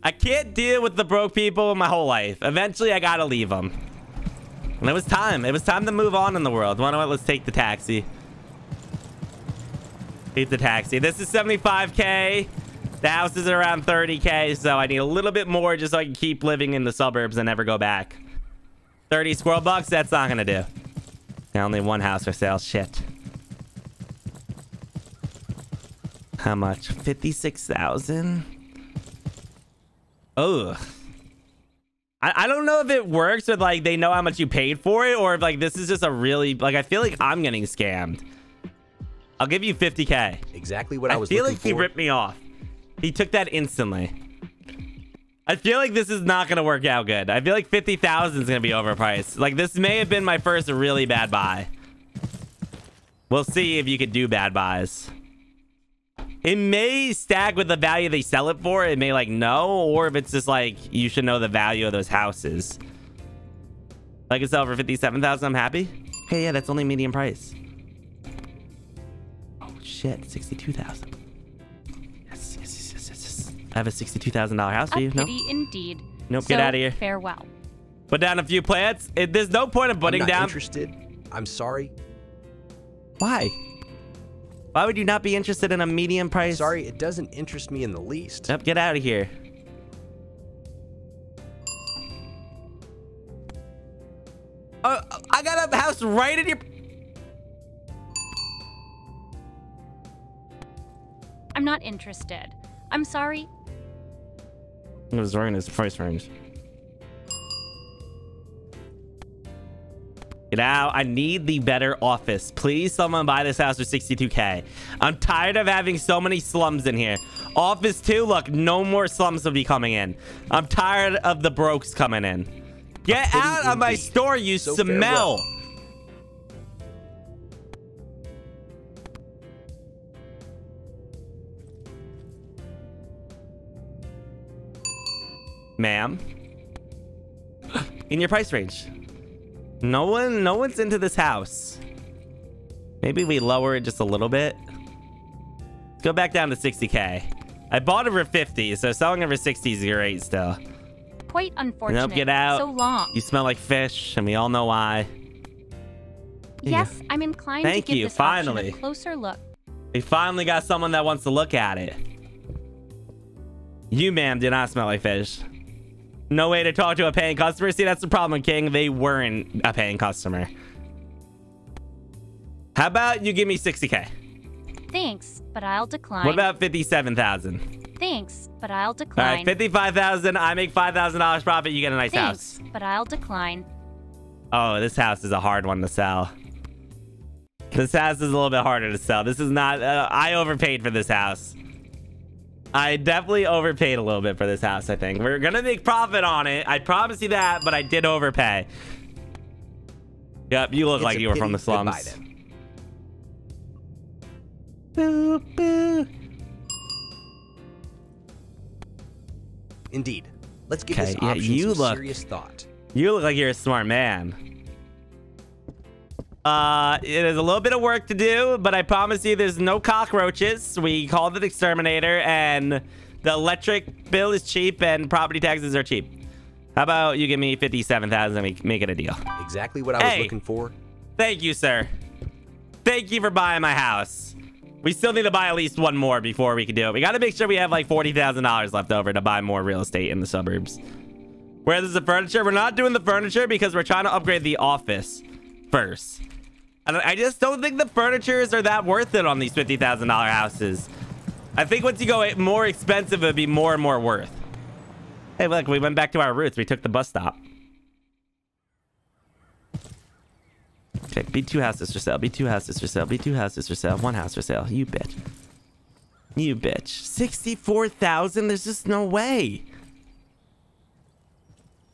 I can't deal with the broke people my whole life. Eventually, I gotta leave them. And it was time. It was time to move on in the world. Why not? Let's take the taxi. Take the taxi. This is 75K. The house is around 30K, so I need a little bit more just so I can keep living in the suburbs and never go back. 30 squirrel bucks, that's not gonna do. Now only 1 house for sale, shit. How much? 56,000? Ugh. I don't know if it works with, like, they know how much you paid for it, or if, like, this is just a really, like, I feel like I'm getting scammed. I'll give you 50K. Exactly what I was looking for. I feel like he ripped me off. He took that instantly. I feel like this is not going to work out good. I feel like 50,000 is going to be overpriced. Like, this may have been my first really bad buy. We'll see if you could do bad buys. It may stack with the value they sell it for. It may, like, no. Or if it's just, like, you should know the value of those houses. Like, it's sell for 57,000. I'm happy. Hey, yeah, that's only medium price. Oh, shit. 62,000. Yes. I have a $62,000 house for you. No? Indeed. Nope, so, get out of here. Farewell. Put down a few plants. There's no point in putting down. I'm not interested. I'm sorry. Why? Why would you not be interested in a medium price? Sorry, it doesn't interest me in the least. Nope, get out of here. Oh, I got a house right in your... I'm not interested. I'm sorry. It was wrong in this price range. Get out. I need the better office. Please, someone buy this house for 62K. I'm tired of having so many slums in here. Office 2, look, no more slums will be coming in. I'm tired of the brokes coming in. Get out of my store, you smell. Ma'am. In your price range. No one's into this house. Maybe we lower it just a little bit. Let's go back down to 60K. I bought it for 50, so selling it for 60 is great still. Quite unfortunate. Nope, get out. So long. You smell like fish, and we all know why. Yes, I'm inclined to give this finally. A closer look. We finally got someone that wants to look at it. You, ma'am, do not smell like fish. No way to talk to a paying customer. See, that's the problem, King. They weren't a paying customer. How about you give me 60K? Thanks, but I'll decline. What about 57,000? Thanks, but I'll decline. All right, 55,000. I make $5,000 profit. You get a nice house. Thanks, but I'll decline. Oh, this house is a hard one to sell. This house is a little bit harder to sell. This is not... I overpaid for this house. I definitely overpaid a little bit for this house, I think. We're gonna make profit on it. I promise you that, but I did overpay. Yep, you look like you were from the slums. Boo, boo. Indeed. Let's give this option some serious thought. You look like you're a smart man. It is a little bit of work to do, but I promise you there's no cockroaches. We called the exterminator, and the electric bill is cheap, and property taxes are cheap. How about you give me 57,000 and we make it a deal? Exactly what I was looking for. Thank you, sir. Thank you for buying my house. We still need to buy at least one more before we can do it. We got to make sure we have like $40,000 left over to buy more real estate in the suburbs. Where is the furniture? We're not doing the furniture because we're trying to upgrade the office first. I just don't think the furnitures are that worth it on these $50,000 houses. I think once you go more expensive, it'd be more and more worth. Hey, look, we went back to our roots. We took the bus stop. Okay, B2 houses for sale. B2 houses for sale. B2 houses for sale. One house for sale. You bitch. You bitch. 64,000? There's just no way.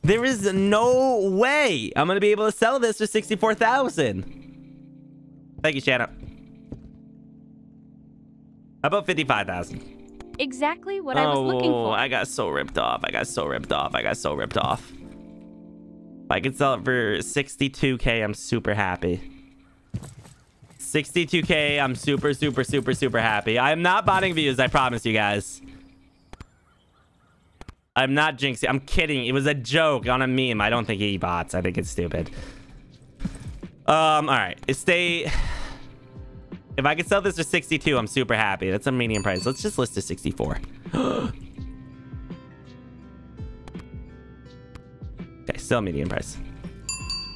There is no way I'm going to be able to sell this for 64,000. Thank you, Shanna. How about 55,000? Exactly what I was looking for. I got so ripped off. I got so ripped off. I got so ripped off. If I can sell it for 62K, I'm super happy. 62K, I'm super, super, super, super happy. I am not buying views, I promise you guys. I'm not jinxing. I'm kidding. It was a joke on a meme. I don't think he bots. I think it's stupid. All right. Estate. If I could sell this for 62, I'm super happy. That's a medium price. Let's just list to 64. Okay, still medium price.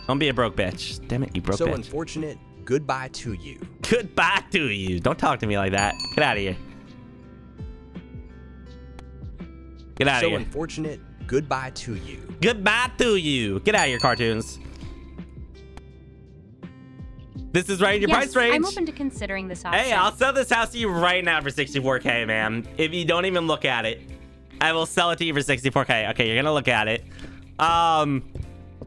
Don't be a broke bitch. Damn it, you broke bitch. So unfortunate. Goodbye to you. Goodbye to you. Don't talk to me like that. Get out of here. Get out of here. So unfortunate. Goodbye to you. Goodbye to you. Get out of here, cartoons. This is right in your price range. I'm open to considering this option. Hey, I'll sell this house to you right now for 64K, ma'am. If you don't even look at it, I will sell it to you for 64K. Okay, you're going to look at it.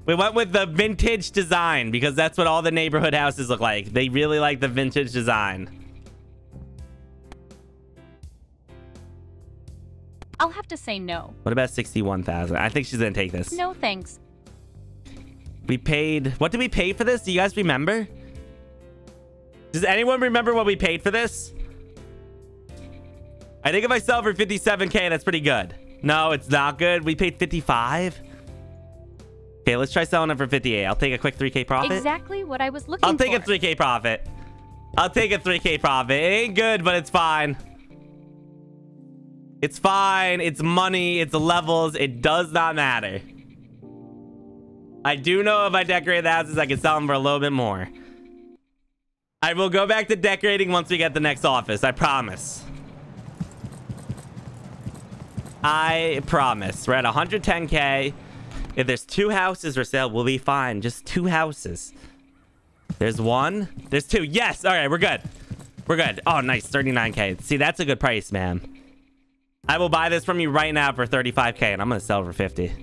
We went with the vintage design because that's what all the neighborhood houses look like. They really like the vintage design. I'll have to say no. What about 61,000? I think she's going to take this. No, thanks. We paid... What did we pay for this? Do you guys remember? Does anyone remember what we paid for this? I think if I sell for 57K, that's pretty good. No, it's not good. We paid 55. Okay, let's try selling it for 58. I'll take a quick 3K profit. Exactly what I was looking for. I'll take a 3K profit. I'll take a 3K profit. It ain't good, but it's fine. It's fine. It's money. It's levels. It does not matter. I do know if I decorate the houses, I can sell them for a little bit more. I will go back to decorating once we get the next office. I promise. I promise. We're at 110K. If there's two houses for sale, we'll be fine. Just two houses. There's one. There's two. Yes. All right. We're good. We're good. Oh, nice. 39K. See, that's a good price, man. I will buy this from you right now for 35K, and I'm going to sell for 50.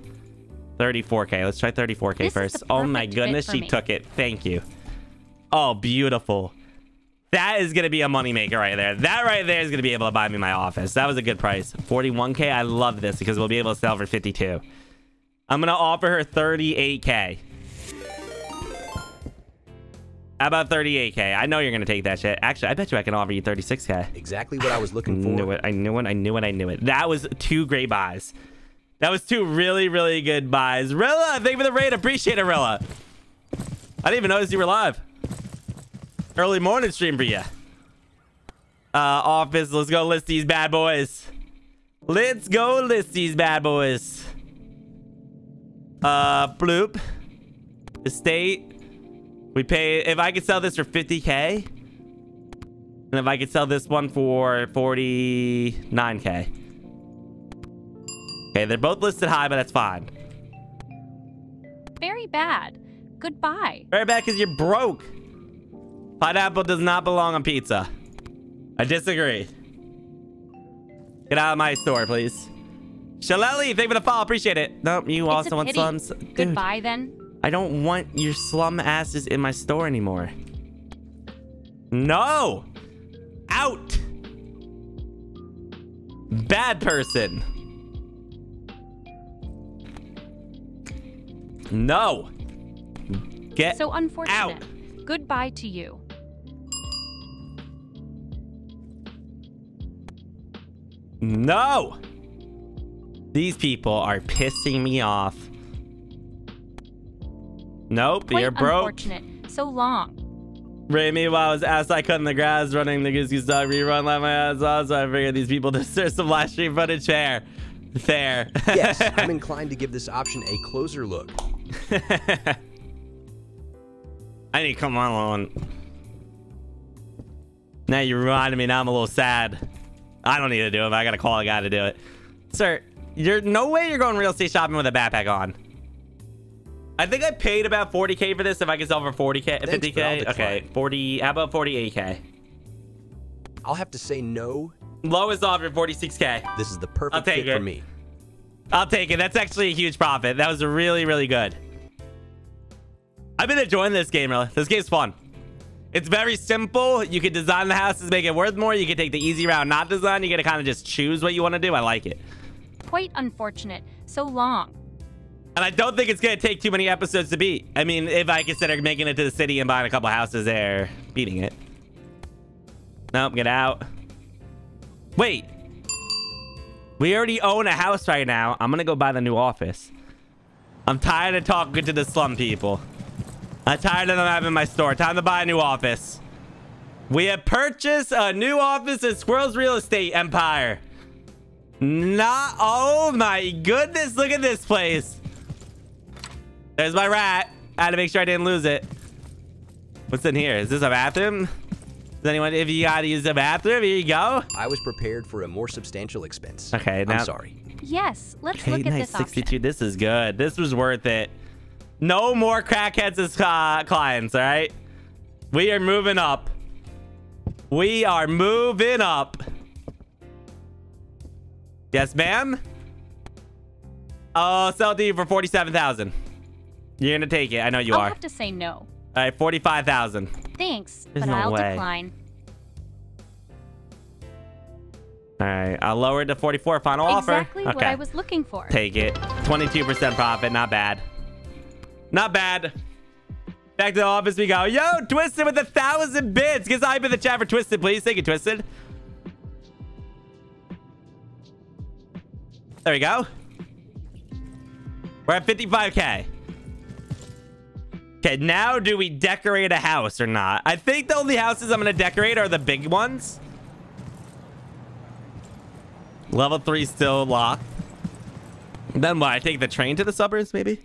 34K. Let's try 34K first. Oh, my goodness. She took it. Thank you. Oh, beautiful. That is going to be a moneymaker right there. That right there is going to be able to buy me my office. That was a good price. 41K. I love this because we'll be able to sell for 52. I'm going to offer her 38K. How about 38K? I know you're going to take that shit. Actually, I bet you I can offer you 36K. Exactly what I was looking for. I knew it. I knew it. I knew it. I knew it. That was two great buys. That was two really, really good buys. Rilla, thank you for the raid. Appreciate it, Rilla. I didn't even notice you were live. Early morning stream for you. Office, let's go list these bad boys. Let's go list these bad boys. Bloop. Estate. We pay... If I could sell this for 50K. And if I could sell this one for 49K. Okay, they're both listed high, but that's fine. Very bad. Goodbye. Very bad because you're broke. Pineapple does not belong on pizza. I disagree. Get out of my store, please. Shaleli, thank you for the follow. Appreciate it. Nope, you also want slums. Dude, goodbye, then. I don't want your slum asses in my store anymore. No! Out! Bad person. No! Get out. So unfortunate. Goodbye to you. No! These people are pissing me off. Nope, you're broke. Unfortunate. So long. Ray, meanwhile, I was ass I cut in the grass running the Goose Goose Dog rerun, let my ass off, so I figured these people deserve some live stream footage here. Fair. Yes, I'm inclined to give this option a closer look. I need to come on. Now you reminded me, now I'm a little sad. I don't need to do it, but I gotta call a guy to do it. Sir, you're no way you're going real estate shopping with a backpack on. I think I paid about 40K for this. If I can sell for 40K, 50K. Okay, 40, how about 48K? I'll have to say no. Lowest offer, 46K. This is the perfect fit for me. I'll take it. That's actually a huge profit. That was really, really good. I've been enjoying this game, really. This game's fun. It's very simple. You can design the houses, make it worth more. You can take the easy route, not design. You got to kind of just choose what you want to do. I like it. Quite unfortunate. So long. And I don't think it's going to take too many episodes to beat. I mean, if I consider making it to the city and buying a couple houses there, beating it. Nope, get out. Wait. We already own a house right now. I'm going to go buy the new office. I'm tired of talking to the slum people. I'm tired of them having my store. Time to buy a new office. We have purchased a new office at Squirrel's Real Estate Empire. Nah, oh my goodness. Look at this place. There's my rat. I had to make sure I didn't lose it. What's in here? Is this a bathroom? Does anyone, if you gotta use the bathroom, here you go. I was prepared for a more substantial expense. Okay, now. I'm sorry. Yes, let's look at this 62. Option. This is good. This was worth it. No more crackheads as clients, all right? We are moving up. We are moving up. Yes, ma'am? I'll sell to you for 47,000. You're going to take it. I know you are. I'll have to say no. All right, 45,000. Thanks, but I'll decline. All right, I'll lower it to 44, final offer. Exactly what I was looking for. Take it. 22% profit, not bad. Not bad. Back to the office we go. Yo, Twisted with 1,000 bids. Get hype in the chat for Twisted, please. Thank you, Twisted. There we go. We're at 55K. Okay, now do we decorate a house or not? I think the only houses I'm going to decorate are the big ones. Level 3 still locked. Then what? I take the train to the suburbs, maybe?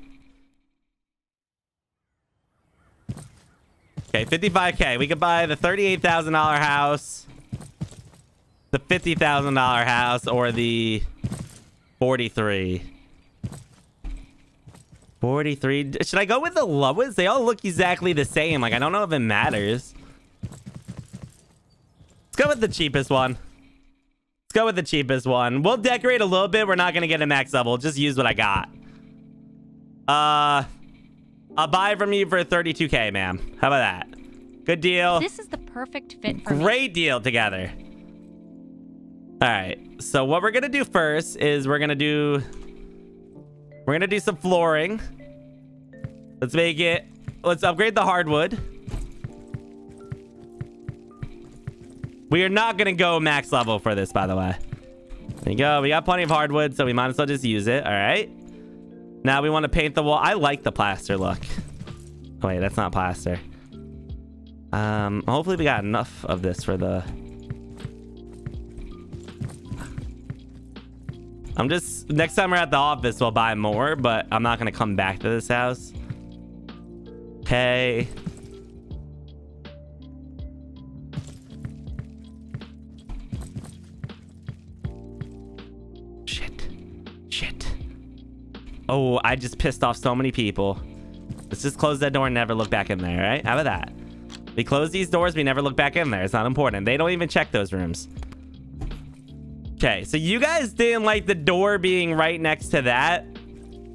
Okay, 55K. We could buy the $38,000 house, the $50,000 house, or the 43. 43. Should I go with the lowest? They all look exactly the same. Like, I don't know if it matters. Let's go with the cheapest one. Let's go with the cheapest one. We'll decorate a little bit. We're not going to get a max level. Just use what I got. I'll buy from you for 32K, ma'am. How about that? Good deal. This is the perfect fit for me. Great deal together. All right. So what we're going to do first is we're going to do... We're gonna do some flooring. Let's make it. Let's upgrade the hardwood. We are not gonna go max level for this, by the way. There you go. We got plenty of hardwood, so we might as well just use it. All right. Now we want to paint the wall. I like the plaster look. Oh, wait, that's not plaster. Hopefully we got enough of this for the. I'm just, next time we're at the office, we'll buy more, but I'm not going to come back to this house. Okay. Shit. Shit. Oh, I just pissed off so many people. Let's just close that door and never look back in there, right? How about that? We close these doors, we never look back in there. It's not important. They don't even check those rooms. Okay, so you guys didn't like the door being right next to that.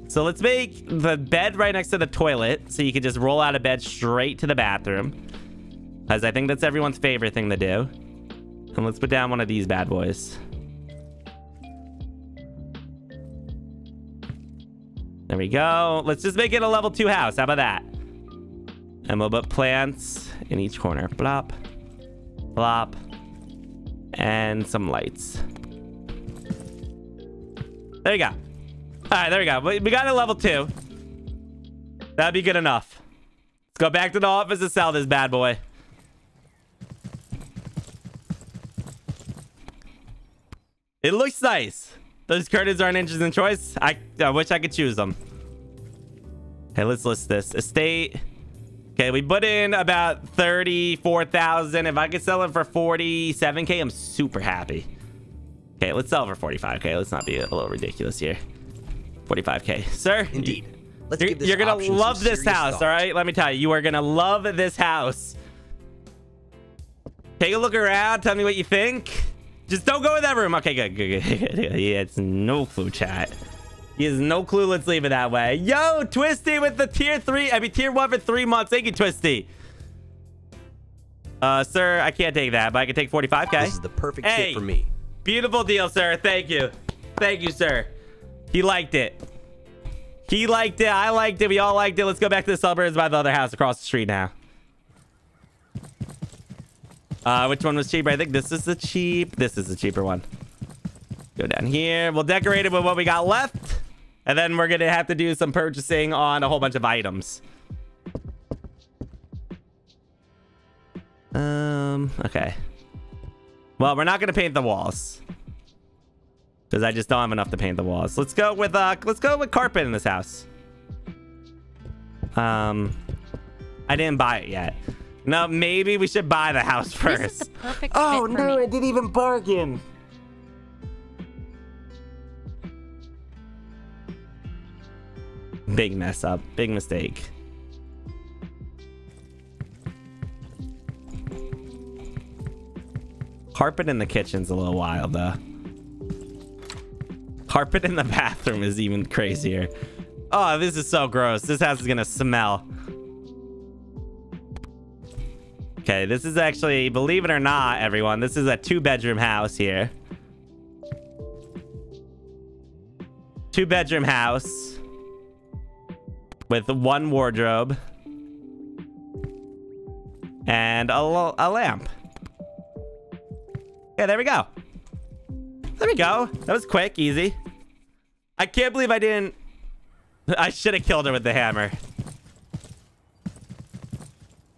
So let's make the bed right next to the toilet so you can just roll out of bed straight to the bathroom. Because I think that's everyone's favorite thing to do. And let's put down one of these bad boys. There we go. Let's just make it a level 2 house. How about that? and we'll put plants in each corner. Blop, blop, and some lights. There you go. All right, there we go. We got a level 2. That'd be good enough. Let's go back to the office and sell this bad boy. It looks nice. Those curtains are an interesting choice. I wish I could choose them. Okay, let's list this. Estate. Okay, we put in about 34,000. If I could sell it for 47K, I'm super happy. Okay, let's sell it for 45K. Let's not be a little ridiculous here. 45K. Sir, indeed. Let's give this you're going to love this house, all right? Let me tell you, you are going to love this house. Take a look around. Tell me what you think. Just don't go in that room. Okay, good, good, good, good. He has no clue, chat. He has no clue. Let's leave it that way. Yo, Twisty with the tier 1 for 3 months. Thank you, Twisty. Sir, I can't take that, but I can take 45K. This is the perfect tip for me. Beautiful deal, sir. Thank you. Thank you, sir. He liked it. He liked it. I liked it. We all liked it. Let's go back to the suburbs by the other house across the street now. Which one was cheaper? I think this is the cheap. This is the cheaper one. Go down here. We'll decorate it with what we got left. And then we're going to have to do some purchasing on a whole bunch of items. Okay. Well, we're not going to paint the walls, because I just don't have enough to paint the walls. Let's go with, carpet in this house. I didn't buy it yet. No, maybe we should buy the house first. This is the perfect fit for me. I didn't even bargain. Big mess up. Big mistake. Carpet in the kitchen's a little wild, though. Carpet in the bathroom is even crazier. Oh, this is so gross. This house is gonna smell. Okay, this is actually, believe it or not, everyone, this is a 2-bedroom house here. 2-bedroom house with 1 wardrobe and a lamp. Yeah, there we go. There we go. That was quick, easy. I can't believe I didn't. I should have killed her with the hammer.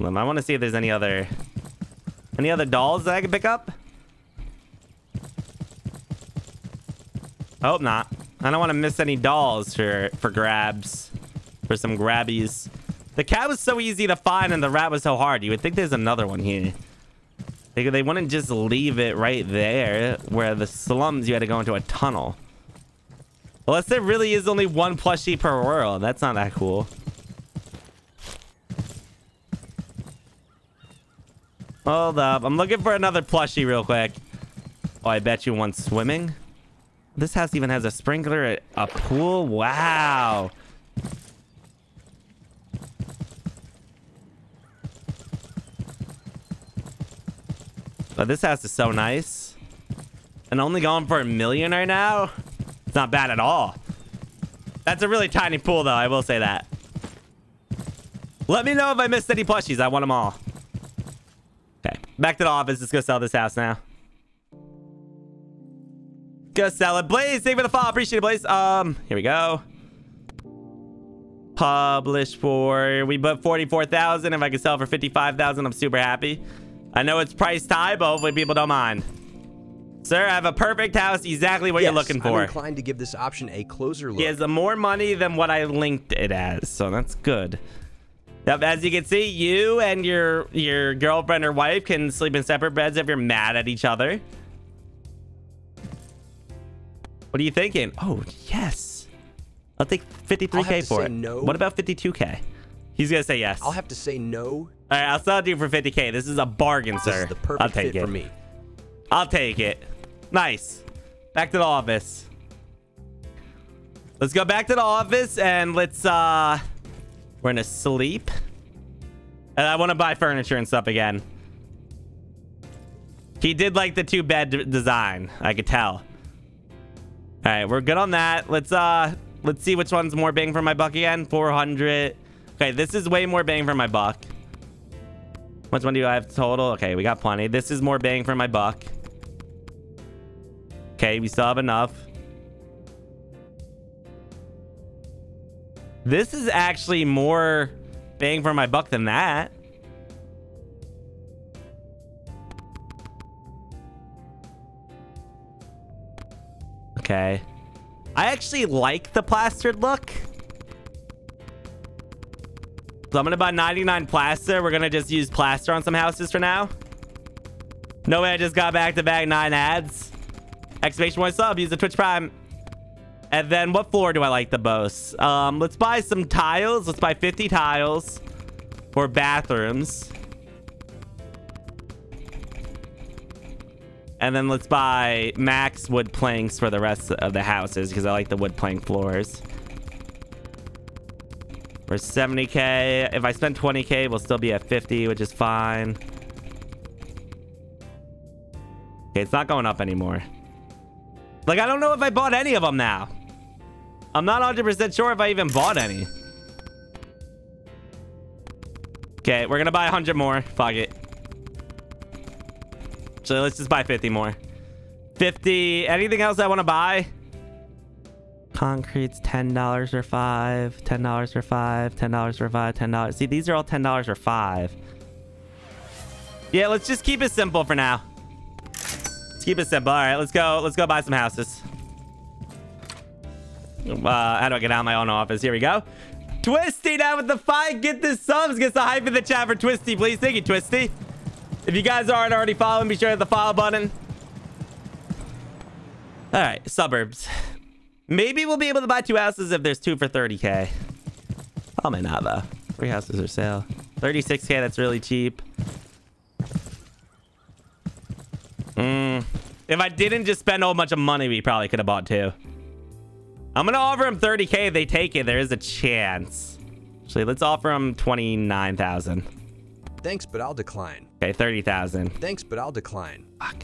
I want to see if there's any other dolls that I can pick up. I hope not. I don't want to miss any dolls for grabs, for some grabbies. The cat was so easy to find and the rat was so hard. You would think there's another one here. They wouldn't just leave it right there where the slums. You had to go into a tunnel. Unless there really is only 1 plushie per world. That's not that cool. Hold up. I'm looking for another plushie real quick. Oh, I bet you want swimming. This house even has a sprinkler, a pool. Wow. But this house is so nice. And only going for $1 million right now. It's not bad at all. That's a really tiny pool, though. I will say that. Let me know if I missed any plushies. I want them all. Okay, back to the office. Let's go sell this house now. Go sell it. Blaze, thank you for the follow. Appreciate it, Blaze. Here we go. Publish for... We put 44,000. If I can sell for 55,000, I'm super happy. I know it's priced high, but hopefully people don't mind. Sir, I have a perfect house. Exactly what you're looking for. I'm inclined to give this option a closer look. He has more money than what I linked it as, so that's good. Yep, as you can see, you and your girlfriend or wife can sleep in separate beds if you're mad at each other. What are you thinking? Oh, yes. I'll take 53K for it. No. What about 52K? He's going to say yes. I'll have to say no. All right, I'll sell it to you for 50K. This is a bargain, sir. This is the perfect fit for me. I'll take it. Nice. Back to the office. Let's go back to the office and let's... We're gonna sleep. And I want to buy furniture and stuff again. He did like the 2-bed design. I could tell. All right, we're good on that. Let's see which one's more bang for my buck again. 400. Okay, this is way more bang for my buck. Which one do I have total? Okay, we got plenty. This is more bang for my buck. Okay, we still have enough. This is actually more bang for my buck than that. Okay. I actually like the plastered look. So I'm gonna buy 99 plaster. We're gonna just use plaster on some houses for now. No way I just got back-to-back 9 ads. Exclamation point sub, use the Twitch Prime. And then what floor do I like the most? Let's buy some tiles. Let's buy 50 tiles for bathrooms. And then let's buy max wood planks for the rest of the houses because I like the wood plank floors. We're 70K. If I spend 20K, we'll still be at 50, which is fine. Okay, it's not going up anymore. Like, I don't know if I bought any of them now. I'm not 100% sure if I even bought any. Okay, we're gonna buy 100 more. Fuck it. So let's just buy 50 more. 50. Anything else I want to buy? Concrete's $10 for 5. $10 for 5. $10 for 5. $10. See, these are all $10 for 5. Yeah, let's just keep it simple for now. Let's keep it simple. All right, let's go. Let's go buy some houses. How do I get out of my own office? Here we go. Twisty down with the 5. Get the subs. Get the hype in the chat for Twisty, please. Thank you, Twisty. If you guys aren't already following, be sure to hit the follow button. All right, suburbs. Maybe we'll be able to buy 2 houses if there's 2 for 30K. Probably not, though. 3 houses for sale. 36K, that's really cheap. If I didn't just spend a whole bunch of money, we probably could have bought 2. I'm going to offer him 30K. If they take it, there is a chance. Actually, let's offer him 29,000. Thanks, but I'll decline. Okay, 30,000. Thanks, but I'll decline. Fuck.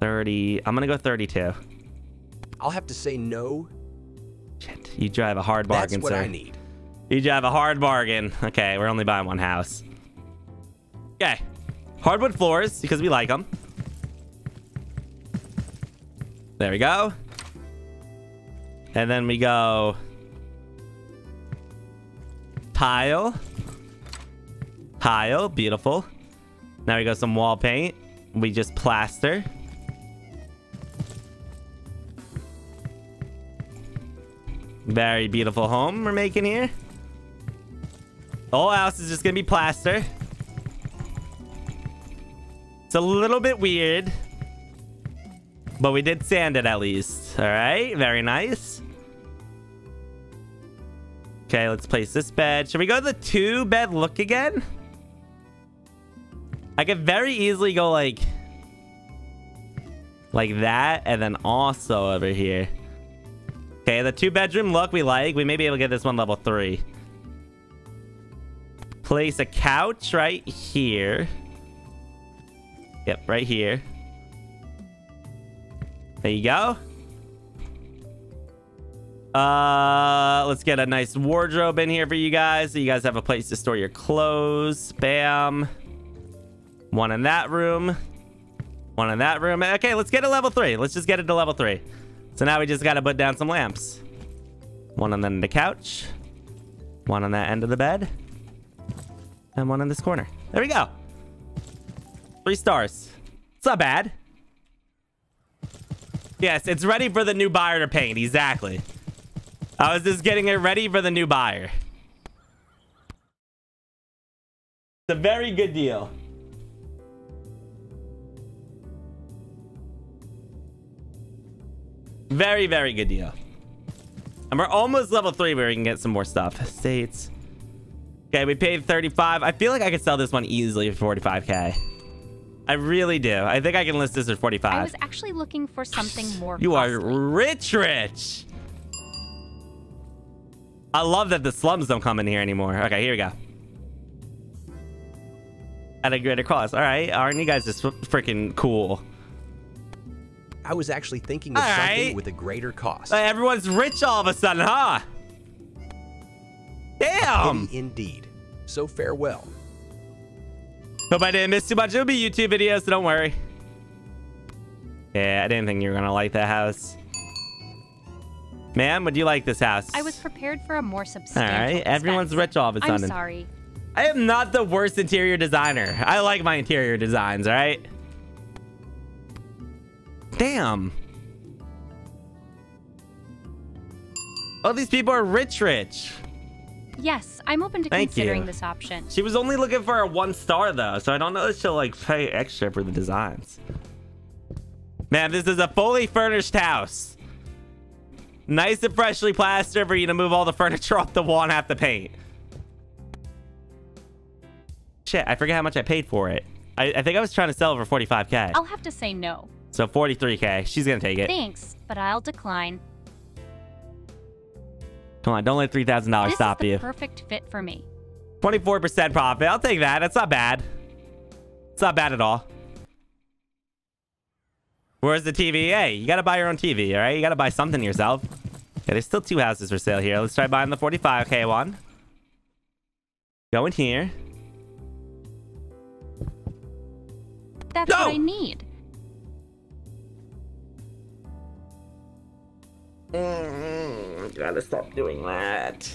30. I'm gonna go 32. I'll have to say no. Shit. You drive a hard bargain, sir. That's what I need. You drive a hard bargain. Okay, we're only buying 1 house. Okay. Hardwood floors, because we like them. There we go. And then we go... tile. Tile, beautiful. Now we got some wall paint. We just plaster. Very beautiful home we're making here. The whole house is just gonna be plaster. It's a little bit weird, but we did sand it at least. All right, very nice. Okay, let's place this bed. Should we go to the 2-bed look again? I could very easily go like that, and then also over here. Okay, the 2-bedroom look we like. We may be able to get this one level 3. Place a couch right here. Yep, right here. There you go. Let's get a nice wardrobe in here for you guys, so you guys have a place to store your clothes. Bam. 1 in that room. 1 in that room. Okay, let's get a level 3. Let's just get it to level 3. So now we just got to put down some lamps. 1 on the end of the couch. 1 on that end of the bed. And 1 in this corner. There we go. 3 stars. It's not bad. Yes, it's ready for the new buyer to paint. Exactly. I was just getting it ready for the new buyer. It's a very good deal. Very, very good deal. And we're almost level 3 where we can get some more stuff. States. Okay, we paid 35. I feel like I could sell this one easily for 45K. I really do. I think I can list this for 45. I was actually looking for something more You costly. Are rich. I love that the slums don't come in here anymore. Okay, here we go. At a greater cost. All right, aren't you guys just freaking cool? I was actually thinking of something with a greater cost. Everyone's rich all of a sudden, huh? Damn. Indeed. So farewell. Hope I didn't miss too much. It'll be YouTube videos, so don't worry. Yeah, I didn't think you were gonna like that house. Ma'am, would you like this house? I was prepared for a more substantial discussion. Everyone's rich all of a sudden. I'm sorry. I am not the worst interior designer. I like my interior designs, all right? Damn. All these people are rich. Yes, I'm open to considering this option. She was only looking for a 1-star though, so I don't know if she'll like pay extra for the designs. Man, this is a fully furnished house. Nice and freshly plastered for you to move all the furniture off the wall and have to paint. Shit, I forget how much I paid for it. I think I was trying to sell it for 45K. I'll have to say no. So 43K. She's gonna take it. Thanks, but I'll decline. Come on, don't let $3,000 stop you. This is the perfect fit for me. 24% profit. I'll take that. That's not bad. It's not bad at all. Where's the TV? Hey, you gotta buy your own TV, all right? You gotta buy something yourself. Yeah, there's still 2 houses for sale here. Let's try buying the 45K one. Go in here. That's what I need. Gotta stop doing that.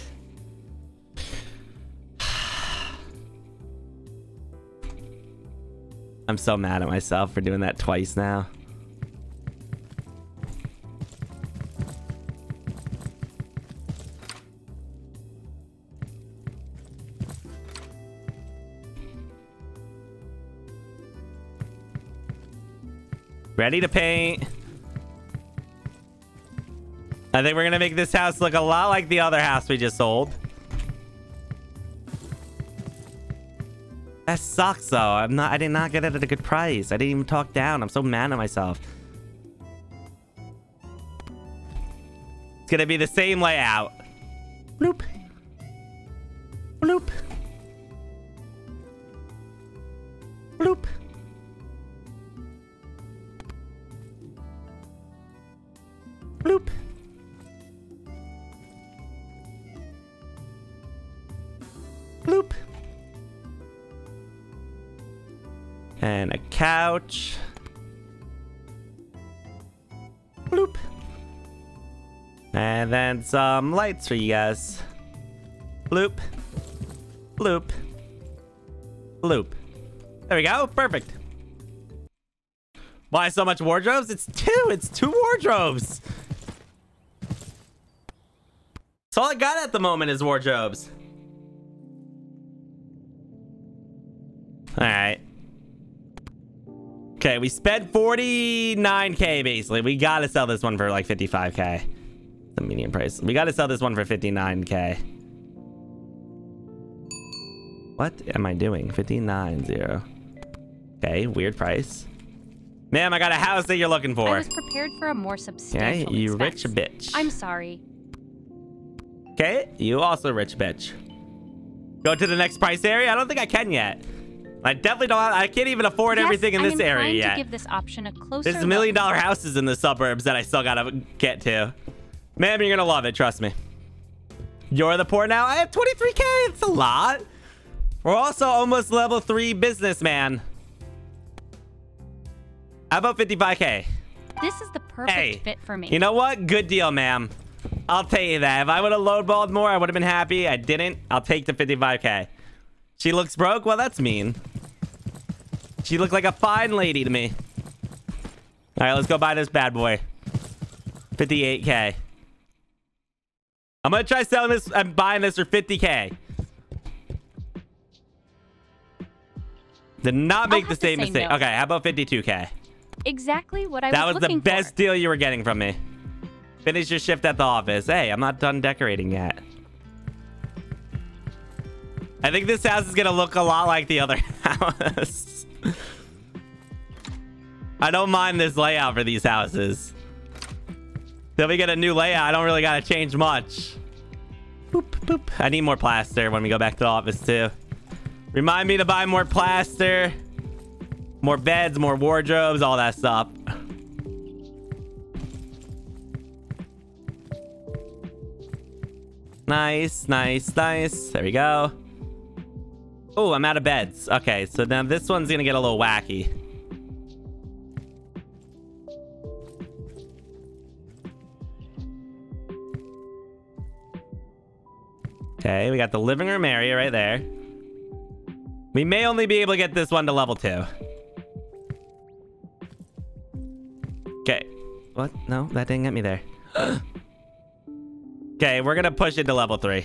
I'm so mad at myself for doing that twice now. Ready to paint. I think we're gonna make this house look a lot like the other house we just sold. That sucks though. I did not get it at a good price. I didn't even talk down. I'm so mad at myself. It's gonna be the same layout. Bloop. Bloop. Bloop. Bloop. Bloop. And a couch. Bloop. And then some lights for you guys. Bloop. Bloop. Bloop. There we go. Perfect. Why so much wardrobes? It's 2. It's 2 wardrobes. That's all I got at the moment is wardrobes. All right. Okay, we spent 49K basically. We gotta sell this one for like 55K. The median price. We gotta sell this one for 59K. What am I doing? 59,000. Okay, weird price. Ma'am, I got a house that you're looking for. I was prepared for a more substantial expense. Okay, you rich bitch. I'm sorry. Okay, you also rich bitch. Go to the next price area? I don't think I can yet. I definitely don't have, I can't even afford everything in this area yet. To give this option a closer look. There's $1 million houses in the suburbs that I still gotta get to. Ma'am, you're gonna love it, trust me. You're the poor now. I have 23K, it's a lot. We're also almost level 3 businessman. How about 55K? This is the perfect fit for me. You know what? Good deal, ma'am. I'll tell you that. If I would have lowballed more, I would have been happy. I didn't. I'll take the 55K. She looks broke? Well, that's mean. She looked like a fine lady to me. All right, let's go buy this bad boy. 58K. I'm going to try selling this. I'm buying this for 50K. Did not make the same mistake. No. Okay, how about 52K? Exactly what I was looking for. That was the best deal you were getting from me. Finish your shift at the office. Hey, I'm not done decorating yet. I think this house is going to look a lot like the other house. I don't mind this layout for these houses. Till we get a new layout, I don't really got to change much. Boop, boop. I need more plaster when we go back to the office too. Remind me to buy more plaster. More beds, more wardrobes, all that stuff. Nice, nice, nice. There we go. Oh, I'm out of beds. Okay, so now this one's gonna get a little wacky. Okay, we got the living room area right there. We may only be able to get this one to level 2. Okay. What? No, that didn't get me there. Okay, we're gonna push it to level 3.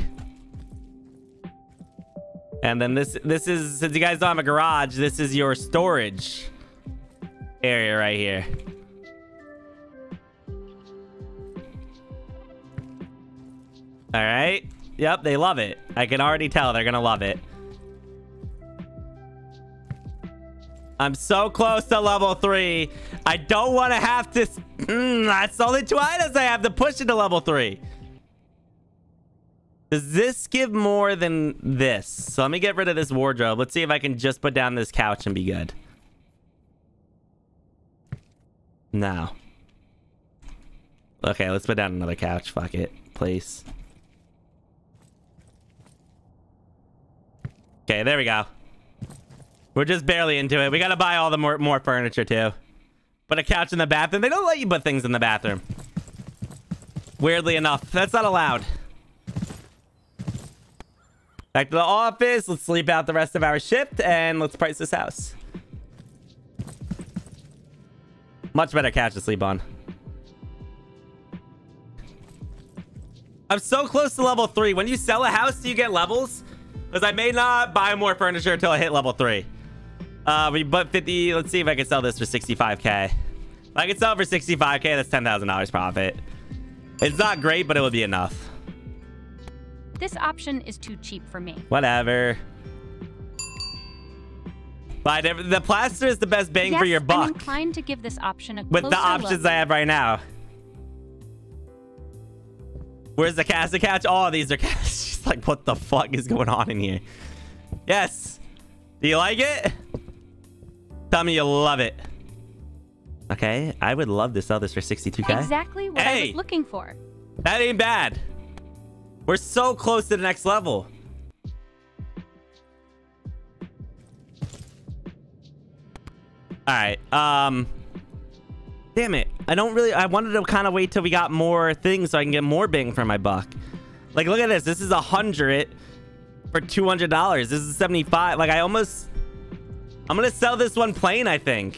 And then this is, since you guys don't have a garage, this is your storage area right here. All right. Yep, they love it. I can already tell they're gonna love it. I'm so close to level 3. I don't want to have to... that's only 2 items I have to push it to level 3. Does this give more than this? So let me get rid of this wardrobe. Let's see if I can just put down this couch and be good. No. Okay, let's put down another couch. Fuck it, please. Okay, there we go. We're just barely into it. We gotta buy all the more furniture too. Put a couch in the bathroom. They don't let you put things in the bathroom. Weirdly enough, that's not allowed. Back to the office. Let's sleep out the rest of our shift and let's price this house. Much better couch to sleep on. I'm so close to level 3. When you sell a house, do you get levels? Because I may not buy more furniture until I hit level 3. We bought 50. Let's see if I can sell this for 65K. If I can sell it for 65K, that's $10,000 profit. It's not great, but it will be enough. This option is too cheap for me. Whatever. But the plaster is the best bang for your buck. I'm inclined to give this option a closer with the options look I have right now. Where's the cast to catch? All these are cast. She's like, what the fuck is going on in here? Yes. Do you like it? Tell me you love it. Okay, I would love to sell this for 62K. Exactly what I was looking for. That ain't bad. We're so close to the next level. All right. Damn it. I don't really... I wanted to kind of wait till we got more things so I can get more bang for my buck. Like, look at this. This is 100 for $200. This is 75. Like, I almost... I'm gonna sell this one plain, I think.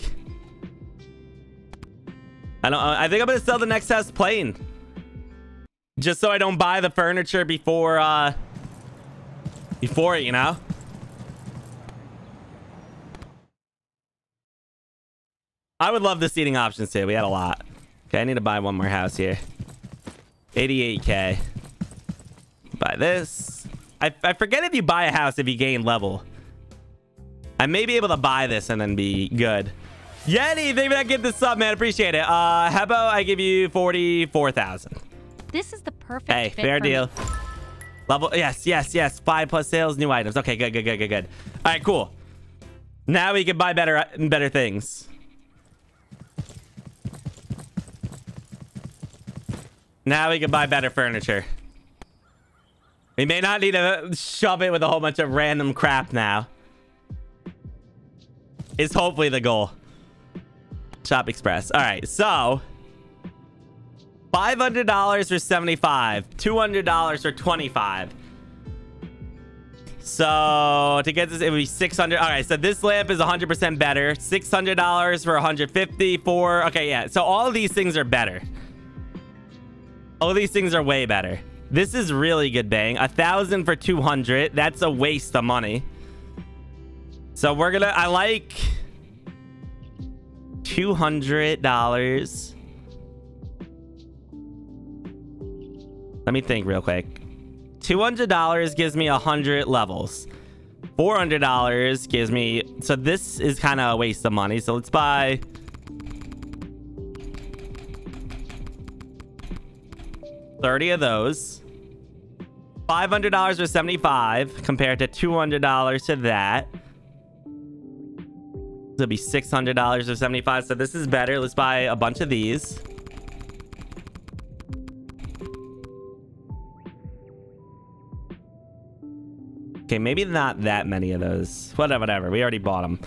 I think I'm gonna sell the next house plain, just so I don't buy the furniture before it, you know. I would love the seating options too. We had a lot. Okay, I need to buy one more house here. 88K. Buy this. I forget if you buy a house if you gain level. I may be able to buy this and then be good. Yeti, thank you for getting this sub, man. Appreciate it. How about I give you 44,000? This is the perfect fit fair deal. Me. Level, yes. 5+ sales, new items. Okay, good. All right, cool. Now we can buy better things. Now we can buy better furniture. We may not need to shove it with a whole bunch of random crap now. It's hopefully the goal. Shop Express. All right, so $500 for 75, $200 for 25. So to get this, it would be 600. All right, so this lamp is 100% better. $600 for 154. Okay, yeah. So all of these things are better. All these things are way better. This is really good bang. 1,000 for 200. That's a waste of money. So we're gonna. I like $200. Let me think real quick. $200 gives me 100 levels. $400 gives me... So this is kind of a waste of money. So let's buy... $30 of those. $500 for 75 compared to $200 to that. It'll be $600 for 75. So this is better. Let's buy a bunch of these. Okay, maybe not that many of those. Whatever. We already bought them.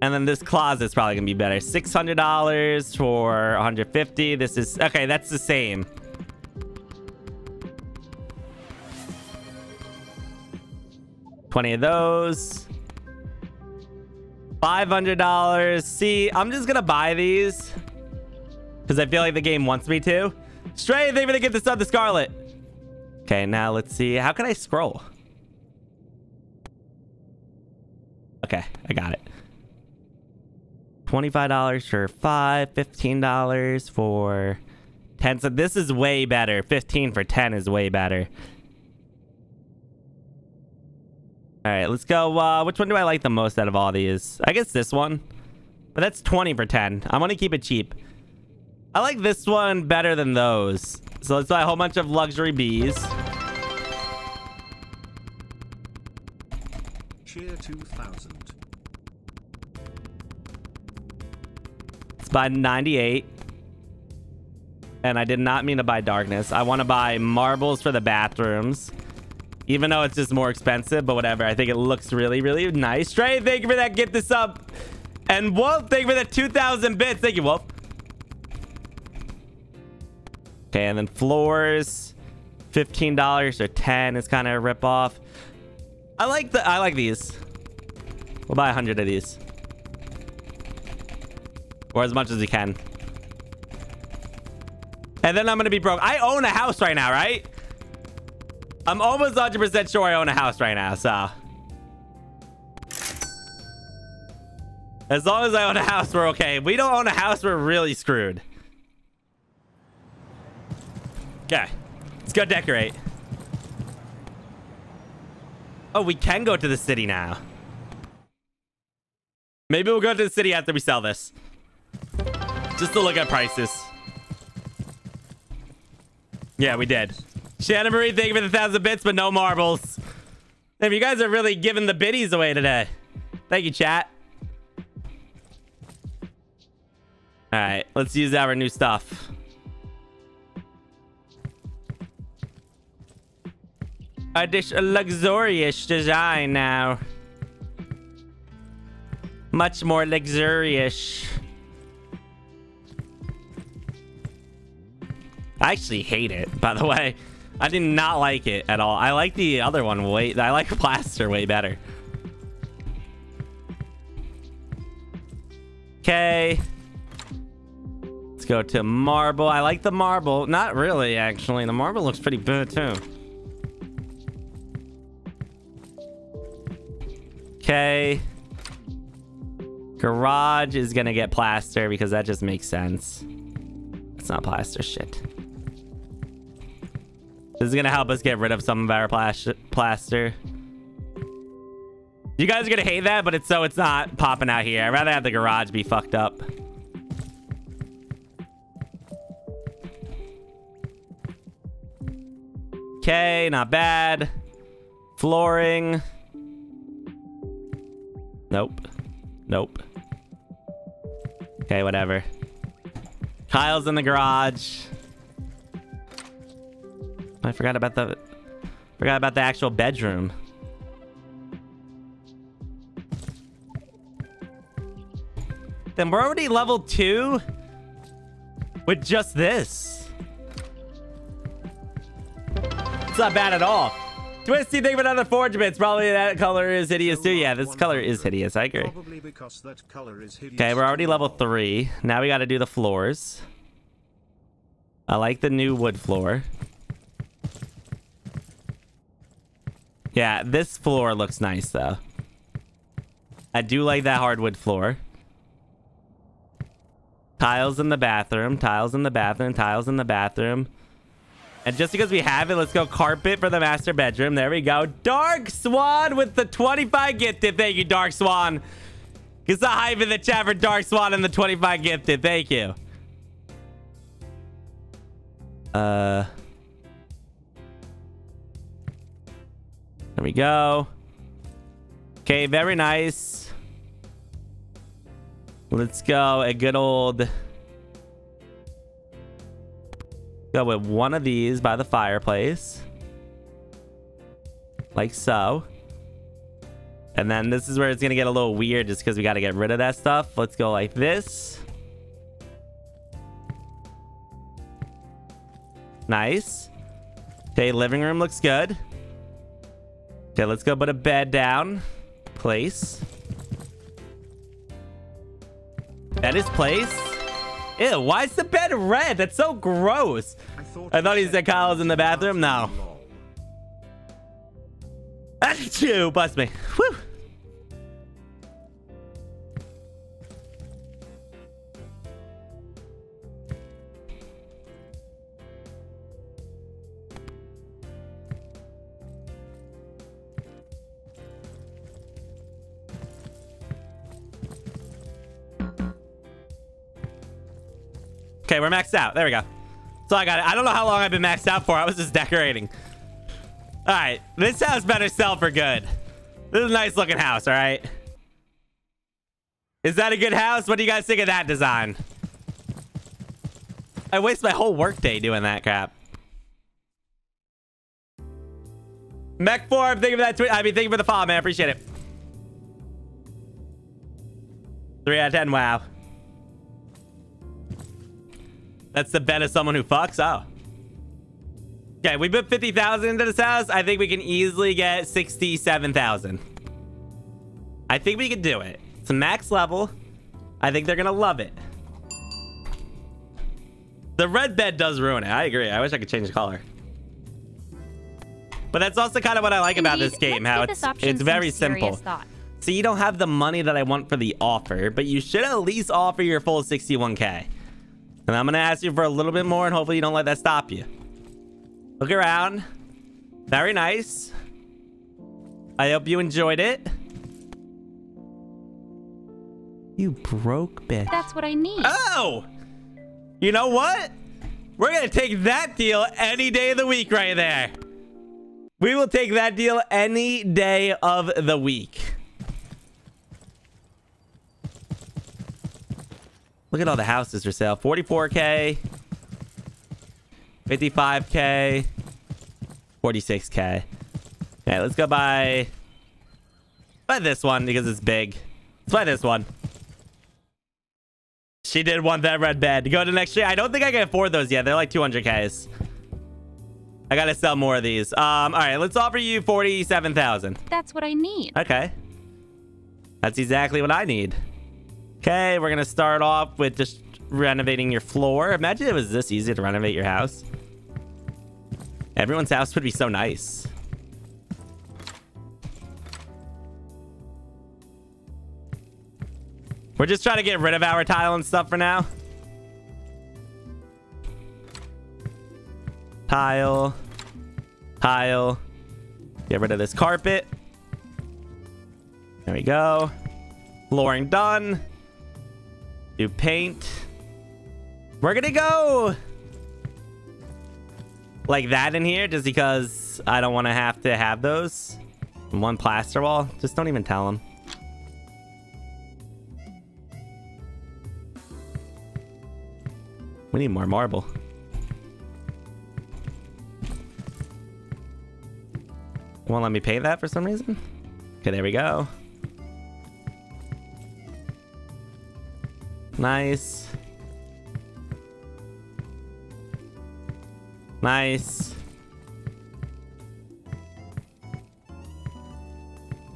And then this closet's probably gonna be better. $600 for 150. This is okay. That's the same. $20 of those. $500. See, I'm just gonna buy these because I feel like the game wants me to. Stray, they're gonna get this up to Scarlet. Okay, now let's see. How can I scroll? Okay, I got it. $25 for 5, $15 for 10. So this is way better. 15 for 10 is way better. All right, let's go. Which one do I like the most out of all these? I guess this one, but that's 20 for 10. I want to keep it cheap. I like this one better than those. So let's buy a whole bunch of luxury bees. Cheer 2000. Buy 98, and I did not mean to buy darkness. I want to buy marbles for the bathrooms, even though it's just more expensive, but whatever. I think it looks really nice. Trey, thank you for that. Get this up. And Wolf, thank you for that 2,000 bits. Thank you, Wolf. Okay, and then floors, $15 or 10 is kind of a rip off. I like these. We'll buy 100 of these. Or as much as we can. And then I'm gonna be broke. I own a house right now, right? I'm almost 100% sure I own a house right now, so. As long as I own a house, we're okay. If we don't own a house, we're really screwed. Okay, let's go decorate. Oh, we can go to the city now. Maybe we'll go to the city after we sell this. Just to look at prices. Yeah, we did. Shannon Marie, thank you for the 1,000 bits, but no marbles. Damn, you guys are really giving the biddies away today. Thank you, chat. All right, let's use our new stuff. A luxurious design now. Much more luxurious. I actually hate it, by the way. I did not like it at all. I like the other one way. I like plaster way better. Okay. Let's go to marble. I like the marble. Not really, actually. The marble looks pretty good, too. Okay. Garage is going to get plaster because that just makes sense. It's not plaster. Shit. This is going to help us get rid of some of our plaster. You guys are going to hate that, but it's not popping out here. I'd rather have the garage be fucked up. Okay, not bad. Flooring. Nope. Okay, whatever. Kyle's in the garage. I forgot about the actual bedroom. Then we're already level 2 with just this. It's not bad at all. Twisty, think of another forge bits. Probably that color is hideous too. Yeah, this color is hideous. I agree. Okay, we're already level 3. Now we got to do the floors. I like the new wood floor. Yeah, this floor looks nice, though. I do like that hardwood floor. Tiles in the bathroom. Tiles in the bathroom. Tiles in the bathroom. And just because we have it, let's go carpet for the master bedroom. There we go. Dark Swan with the 25 gifted. Thank you, Dark Swan. It's the hype in the chat for Dark Swan and the 25 gifted. Thank you. There we go. Okay, very nice. Let's go a good old... Go with one of these by the fireplace. like so. And then this is where it's gonna get a little weird just because we got to get rid of that stuff. Let's go like this. Nice. Okay, living room looks good. Okay, let's go put a bed down. Place. That is place. Ew, why is the bed red? That's so gross. I thought he said Kyle was in the bathroom. No. Achoo, bust me. Whew. Okay, we're maxed out. There we go. So I got it. I don't know how long I've been maxed out for. I was just decorating. All right, this house better sell for good. This is a nice looking house. All right. Is that a good house? What do you guys think of that design? I waste my whole workday doing that crap. Mech4, thank you for that tweet. I mean, thank you for the follow, man. I appreciate it. 3 out of 10. Wow. That's the bet of someone who fucks. Oh. Okay, we put 50,000 into this house. I think we can easily get 67,000. I think we can do it. It's a max level. I think they're gonna love it. The red bed does ruin it. I agree. I wish I could change the color. But that's also kind of what I like about this game, how it's very simple. So you don't have the money that I want for the offer, but you should at least offer your full 61K. And I'm going to ask you for a little bit more, and hopefully you don't let that stop you. Look around. Very nice. I hope you enjoyed it. You broke bitch. That's what I need. Oh! You know what? We're going to take that deal any day of the week right there. We will take that deal any day of the week. Look at all the houses for sale. 44K, 55K, 46K. Okay, let's go buy this one because it's big. Let's buy this one. She did want that red bed. Go to next year. I don't think I can afford those yet. They're like 200Ks. I gotta sell more of these. All right, let's offer you 47,000. That's what I need. Okay, that's exactly what I need. Okay, we're gonna start off with just renovating your floor. Imagine it was this easy to renovate your house. Everyone's house would be so nice. We're just trying to get rid of our tile and stuff for now. Tile. Tile. Get rid of this carpet. There we go. Flooring done. Do paint. We're gonna go like that in here just because I don't want to have those. And one plaster wall. Just don't even tell them. We need more marble. Won't let me paint that for some reason. Okay, there we go. Nice. Nice.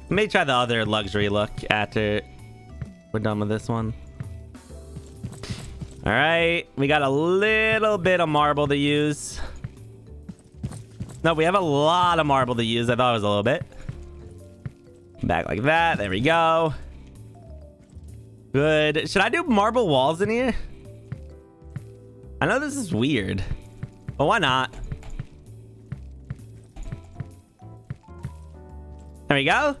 May try the other luxury look after we're done with this one. All right, we got a little bit of marble to use. No, we have a lot of marble to use. I thought it was a little bit. Back like that. There we go. Good. Should I do marble walls in here? I know this is weird, but why not? There we go.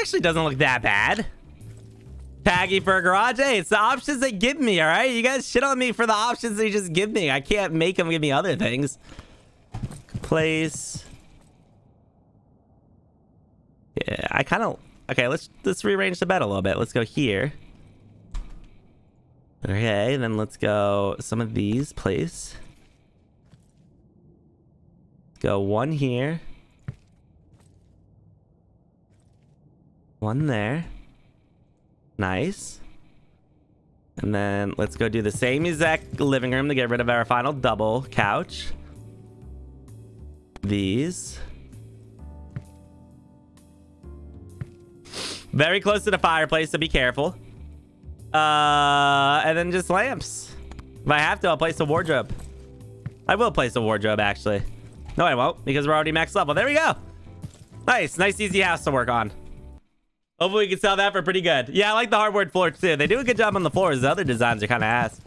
Actually doesn't look that bad. Taggy for a garage. Hey, it's the options they give me, all right? You guys shit on me for the options they just give me. I can't make them give me other things. Place. Yeah, I kind of... Okay, let's rearrange the bed a little bit. Let's go here. Okay, then let's go some of these, please. Let's go one here. One there. Nice. And then let's go do the same exact living room to get rid of our final double couch. These. Very close to the fireplace, so be careful. And then just lamps. If I have to, I'll place a wardrobe. I will place a wardrobe, actually. No, I won't, because we're already max level. There we go. Nice. Nice, easy house to work on. Hopefully we can sell that for pretty good. Yeah, I like the hardwood floors, too. They do a good job on the floors. The other designs are kind of ass.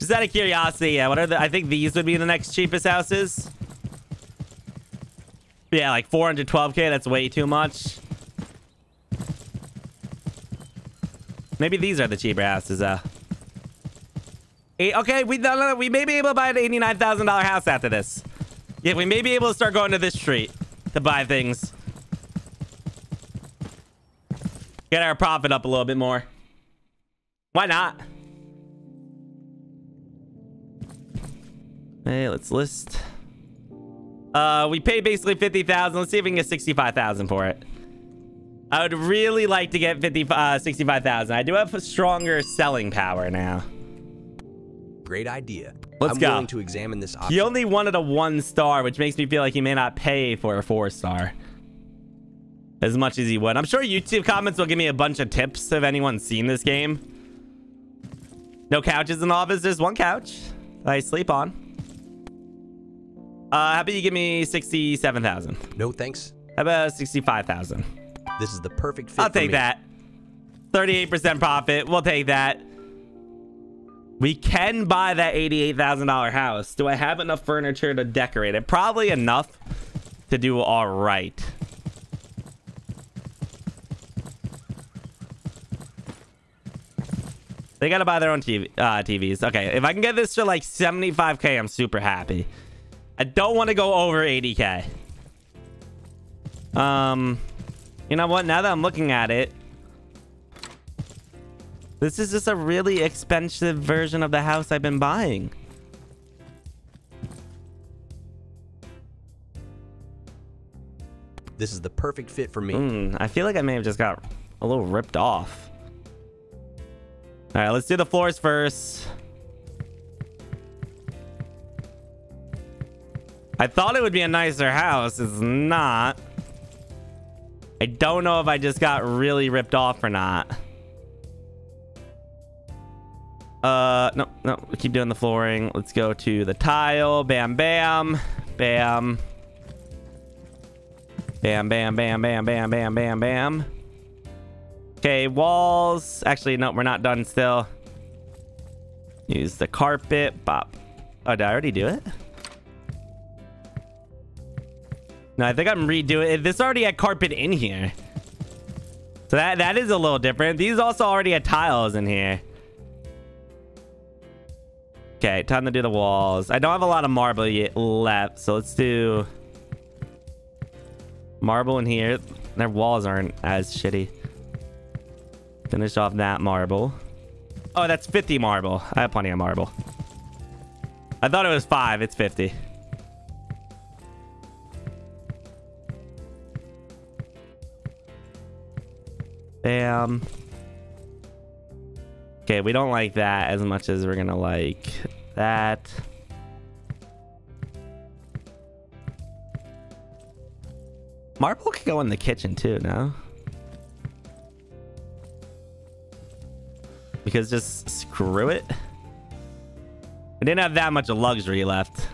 Just out of curiosity, yeah, what are the... I think these would be the next cheapest houses. Yeah, like 412K. That's way too much. Maybe these are the cheaper houses, though. Okay, we may be able to buy an $89,000 house after this. Yeah, we may be able to start going to this street to buy things. Get our profit up a little bit more. Why not? Hey, let's list. We pay basically $50,000. Let's see if we can get $65,000 for it. I would really like to get $65,000. I do have a stronger selling power now. Great idea. Let's go. I'm willing to examine this option. He only wanted a 1-star, which makes me feel like he may not pay for a 4-star as much as he would. I'm sure YouTube comments will give me a bunch of tips if anyone's seen this game. No couches in the office. There's one couch I sleep on. How about you give me $67,000? No, thanks. How about $65,000? This is the perfect fit. I'll take that. 38% profit. We'll take that. We can buy that $88,000 house. Do I have enough furniture to decorate it? Probably enough to do all right. They got to buy their own TVs. Okay, if I can get this to like 75K, I'm super happy. I don't want to go over 80K. You know what? Now that I'm looking at it, this is just a really expensive version of the house I've been buying. This is the perfect fit for me. I feel like I may have just got a little ripped off. All right, let's do the floors first. I thought it would be a nicer house. It's not. I don't know if I just got really ripped off or not. No, we keep doing the flooring. Let's go to the tile. Bam, bam, bam. Bam, bam, bam, bam, bam, bam, bam, bam. Okay, walls. Actually, no, we're not done still. Use the carpet. Bop. Oh, did I already do it? No, I think I'm redoing it. This already had carpet in here. So that is a little different. These also already had tiles in here. Okay, time to do the walls. I don't have a lot of marble yet left, so let's do marble in here. Their walls aren't as shitty. Finish off that marble. Oh, that's 50 marble. I have plenty of marble. I thought it was 5. It's 50. Bam. Okay, we don't like that as much as we're gonna like that. Marble could go in the kitchen too, no? Because just screw it. We didn't have that much of luxury left.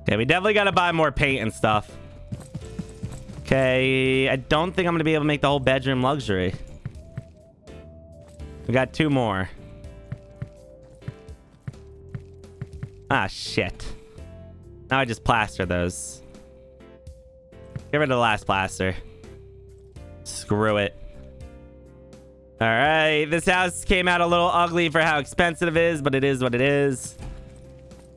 Okay, we definitely gotta buy more paint and stuff. Okay, I don't think I'm gonna be able to make the whole bedroom luxury. We got 2 more. Ah, shit. Now I just plaster those. Get rid of the last plaster. Screw it. All right, this house came out a little ugly for how expensive it is, but it is what it is.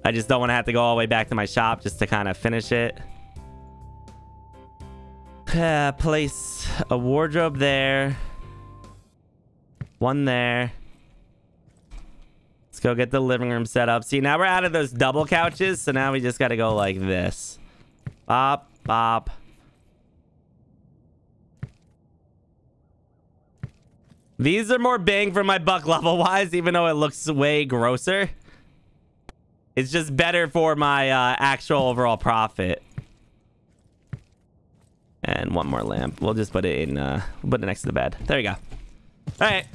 I just don't want to have to go all the way back to my shop just to kind of finish it. Place a wardrobe there. One there. Let's go get the living room set up. See, now we're out of those double couches, so now we just got to go like this. Bop, bop. These are more bang for my buck level-wise, even though it looks way grosser. It's just better for my actual overall profit. And one more lamp. We'll just put it in, we'll put it next to the bed. There we go. All right.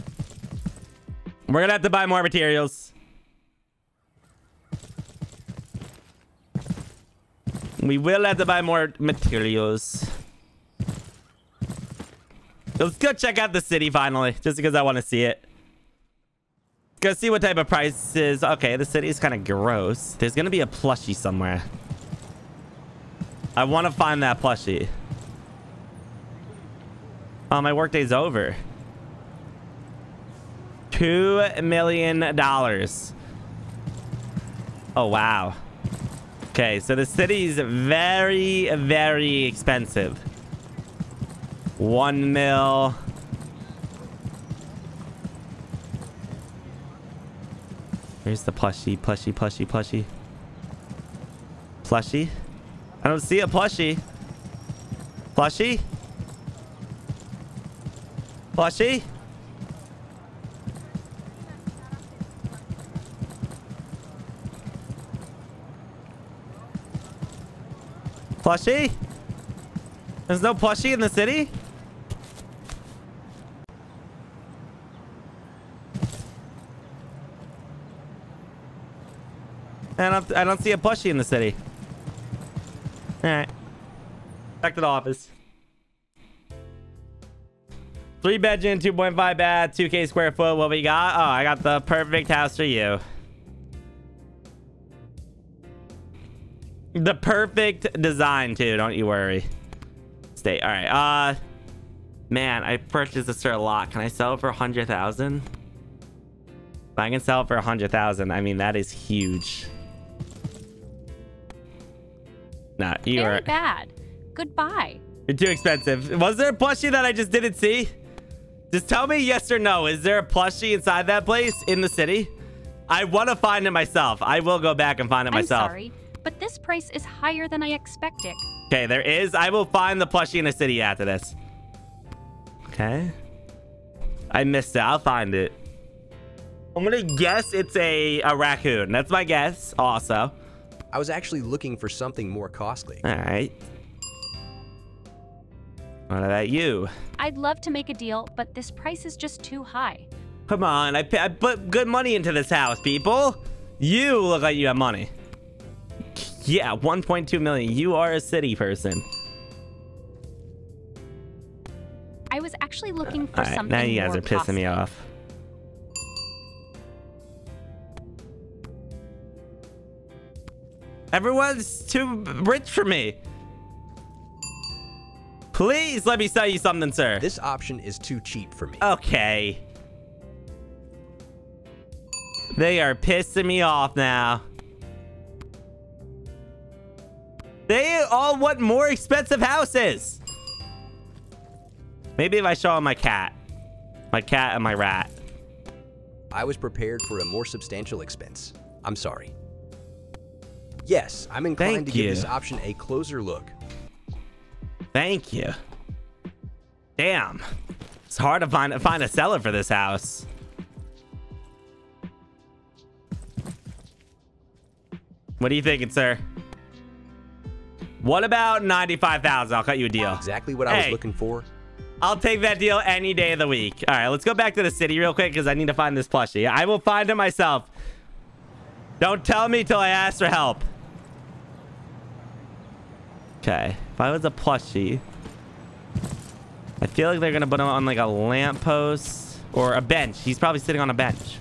We're gonna have to buy more materials. We will have to buy more materials. Let's go check out the city finally, just because I want to see it. Let's go see what type of prices. Okay, the city is kind of gross. There's going to be a plushie somewhere. I want to find that plushie. Oh, my workday's over. $2 million. Oh, wow. Okay, so the city's very, very expensive. 1 mil. Where's the plushie? Plushie, plushie, plushie. Plushie? I don't see a plushie. Plushie? Plushie? Plushie? There's no plushie in the city? I don't see a plushie in the city. Alright. Back to the office. 3 bedroom, 2.5 bath, 2K square foot. What we got? Oh, I got the perfect house for you. The perfect design too, don't you worry. Stay. Alright, man, I purchased this for a lot. Can I sell it for 100,000? If I can sell it for 100,000, I mean that is huge. Nah, you are bad. Goodbye. You're too expensive. Was there a plushie that I just didn't see? Just tell me yes or no. Is there a plushie inside that place in the city? I want to find it myself. I will go back and find it myself. I'm sorry, but this price is higher than I expected. Okay, there is. I will find the plushie in the city after this. Okay. I missed it. I'll find it. I'm gonna guess it's a raccoon. That's my guess also. I was actually looking for something more costly. All right. What about you? I'd love to make a deal, but this price is just too high. Come on, I put good money into this house, people. You look like you have money. Yeah, 1.2 million. You are a city person. I was actually looking for something more. Now you guys are pissing me off. Everyone's too rich for me. Please let me sell you something, sir. This option is too cheap for me. Okay. They are pissing me off now. They all want more expensive houses. Maybe if I show them my cat and my rat. I was prepared for a more substantial expense. I'm sorry. Yes, I'm inclined to give this option a closer look. Thank you. Damn. It's hard to find a seller for this house. What are you thinking, sir? What about 95,000? I'll cut you a deal. Exactly what I was looking for. I'll take that deal any day of the week. All right, let's go back to the city real quick because I need to find this plushie. I will find it myself. Don't tell me till I ask for help. Okay, if I was a plushie, I feel like they're gonna put him on like a lamppost or a bench. He's probably sitting on a bench.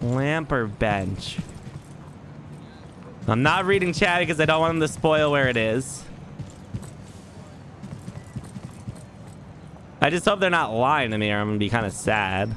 Lamp or bench? I'm not reading chat because I don't want him to spoil where it is. I just hope they're not lying to me or I'm gonna be kind of sad.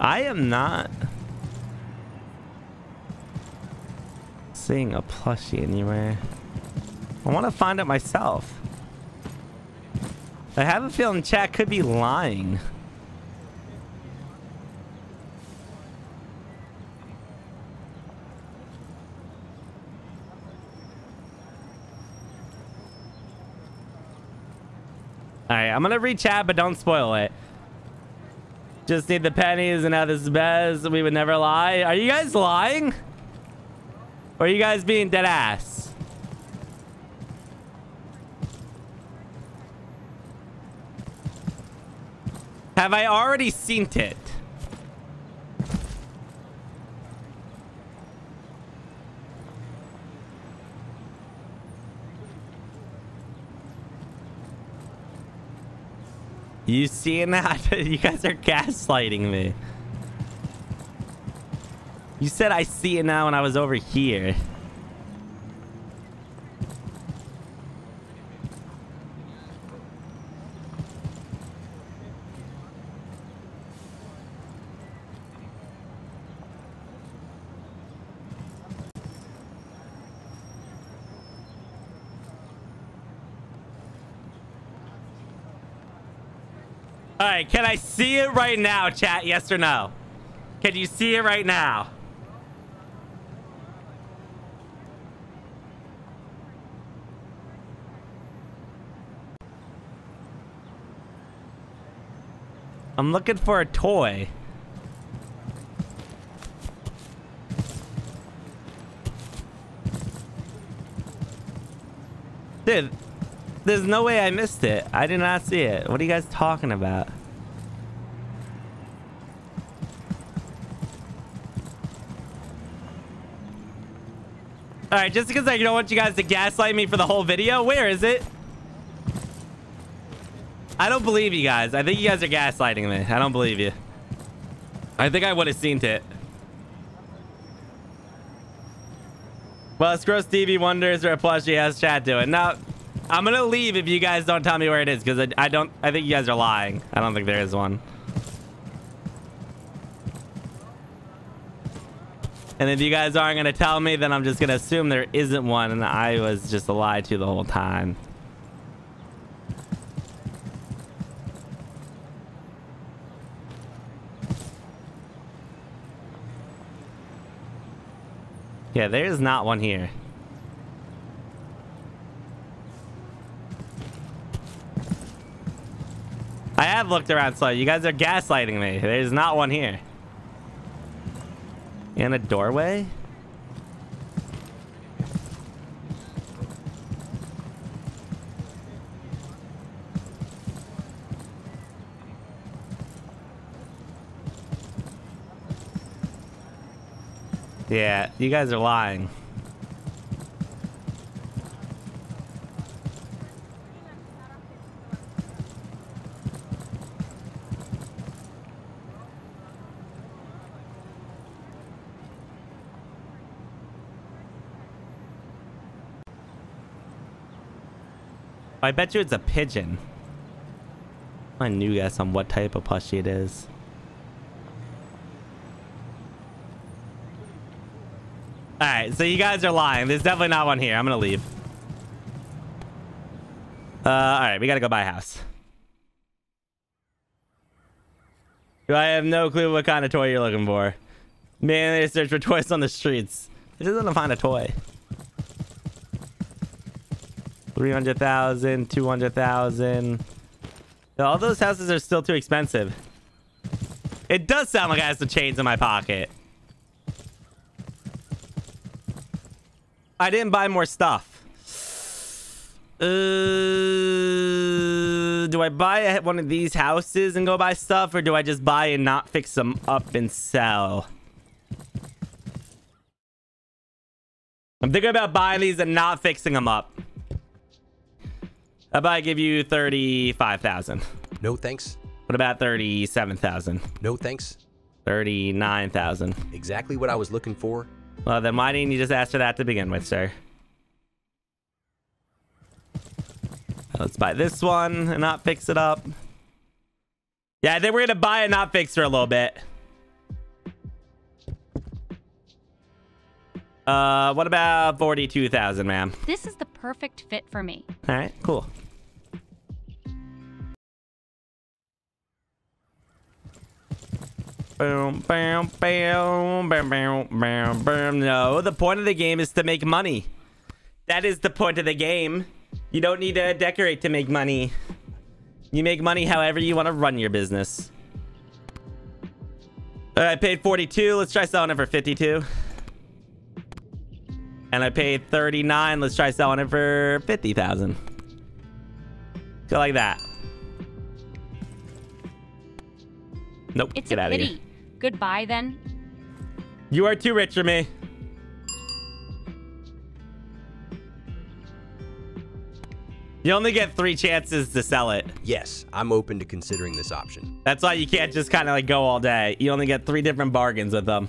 I am not seeing a plushie anywhere. I want to find it myself. I have a feeling chat could be lying. Alright, I'm gonna reach out, but don't spoil it. Just need the pennies and now this is best. We would never lie. Are you guys lying? Or are you guys being dead ass? Have I already seen it? You seeing that? You guys are gaslighting me. You said I see it now when I was over here. All right, can I see it right now, chat? Yes or no? Can you see it right now? I'm looking for a toy. Dude. There's no way I missed it. I did not see it. What are you guys talking about? All right, just because I don't want you guys to gaslight me for the whole video. Where is it? I don't believe you guys. I think you guys are gaslighting me. I don't believe you. I think I would have seen it. Well, screw Stevie Wonders or a plushie. How's chat doing? No. I'm gonna leave if you guys don't tell me where it is, because I think you guys are lying. I don't think there is one. And if you guys aren't gonna tell me, then I'm just gonna assume there isn't one and I was just a lie to the whole time. Yeah, there is not one here. I have looked around slow. You guys are gaslighting me. There's not one here. In a doorway? Yeah, you guys are lying. I bet you it's a pigeon. I knew guess on what type of plushie it is. Alright, so you guys are lying. There's definitely not one here. I'm gonna leave. Alright, we gotta go buy a house. I have no clue what kind of toy you're looking for. Man, they search for toys on the streets. I just want to find a toy. 300,000, 200,000. All those houses are still too expensive. It does sound like I have some chains in my pocket. I didn't buy more stuff. Do I buy one of these houses and go buy stuff, or do I just buy and not fix them up and sell? I'm thinking about buying these and not fixing them up. How about I give you 35,000? No thanks. What about 37,000? No thanks. 39,000. Exactly what I was looking for. Well, then why didn't you just ask for that to begin with, sir? Let's buy this one and not fix it up. Yeah, I think we're gonna buy and not fix for a little bit. What about 42,000, ma'am? This is the perfect fit for me. All right, cool. Boom, bam, bam, bam, bam, bam, bam. No, the point of the game is to make money. That is the point of the game. You don't need to decorate to make money. You make money however you want to run your business. All right, I paid 42. Let's try selling it for 52. And I paid 39. Let's try selling it for 50,000. Go like that. Nope. It's get a out pity. Of here. Goodbye, then. You are too rich for me. You only get 3 chances to sell it. Yes, I'm open to considering this option. That's why you can't just kind of like go all day. You only get 3 different bargains with them.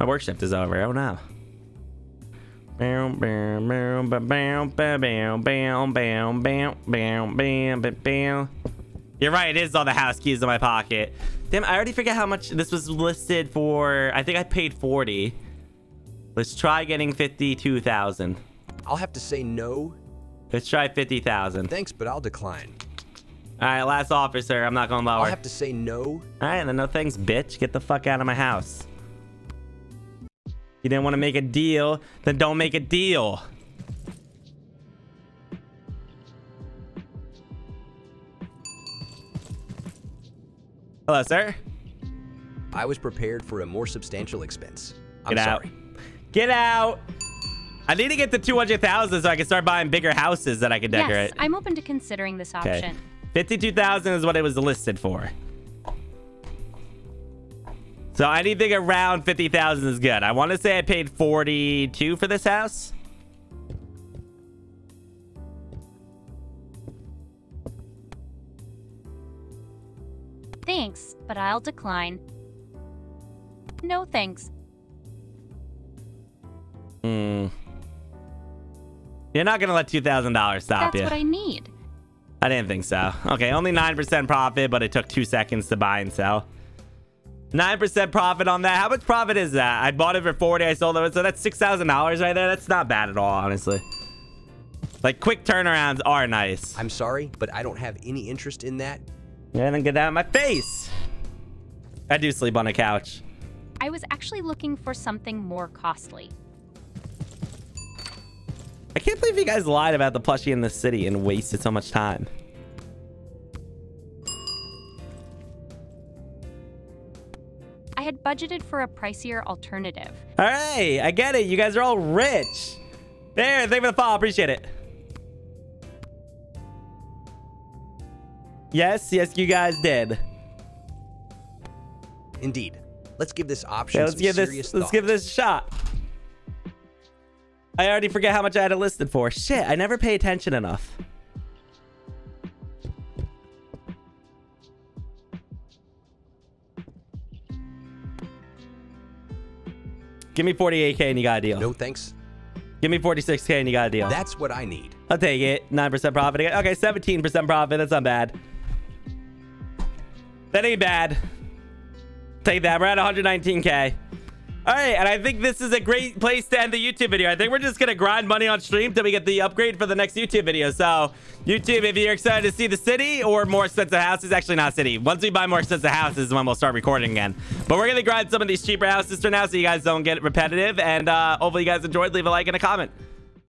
My work shift is over. Oh no. You're right. It is all the house keys in my pocket. Damn, I already forget how much this was listed for. I think I paid 40. Let's try getting 52,000. I'll have to say no. Let's try 50,000. Thanks, but I'll decline. All right, last offer, sir. I'm not going lower. I'll have to say no. All right, then no thanks, bitch. Get the fuck out of my house. You didn't want to make a deal, then don't make a deal. Hello, sir. I was prepared for a more substantial expense. I'm sorry. Get out. I need to get to 200,000 so I can start buying bigger houses that I can decorate. Yes, I'm open to considering this option. Okay. 52,000 is what it was listed for. So anything around 50,000 is good. I want to say I paid 42 for this house. Thanks, but I'll decline. No thanks. Hmm. You're not going to let $2,000 stop you. That's what I need. I didn't think so. Okay, only 9% profit, but it took 2 seconds to buy and sell. 9% profit on that. How much profit is that? I bought it for 40. I sold it. So that's $6,000 right there. That's not bad at all, honestly. Like, quick turnarounds are nice. I'm sorry, but I don't have any interest in that. Yeah, then get that out of my face. I do sleep on a couch. I was actually looking for something more costly. I can't believe you guys lied about the plushie in the city and wasted so much time. I had budgeted for a pricier alternative. All right, I get it. You guys are all rich. There, thank you for the follow. Appreciate it. Yes, yes, you guys did. Indeed. Let's give this option. Yeah, let's give this a shot. I already forget how much I had it listed for. Shit, I never pay attention enough. Give me 48K and you got a deal. No thanks. Give me 46K and you got a deal. That's what I need. I'll take it. 9% profit again. Okay, 17% profit. That's not bad. That ain't bad. Take that. We're at 119K. All right, and I think this is a great place to end the YouTube video. I think we're just going to grind money on stream till we get the upgrade for the next YouTube video. So, YouTube, if you're excited to see the city or more expensive houses, actually not city. Once we buy more expensive houses, when we'll start recording again. But we're going to grind some of these cheaper houses for now so you guys don't get repetitive. And hopefully you guys enjoyed. Leave a like and a comment.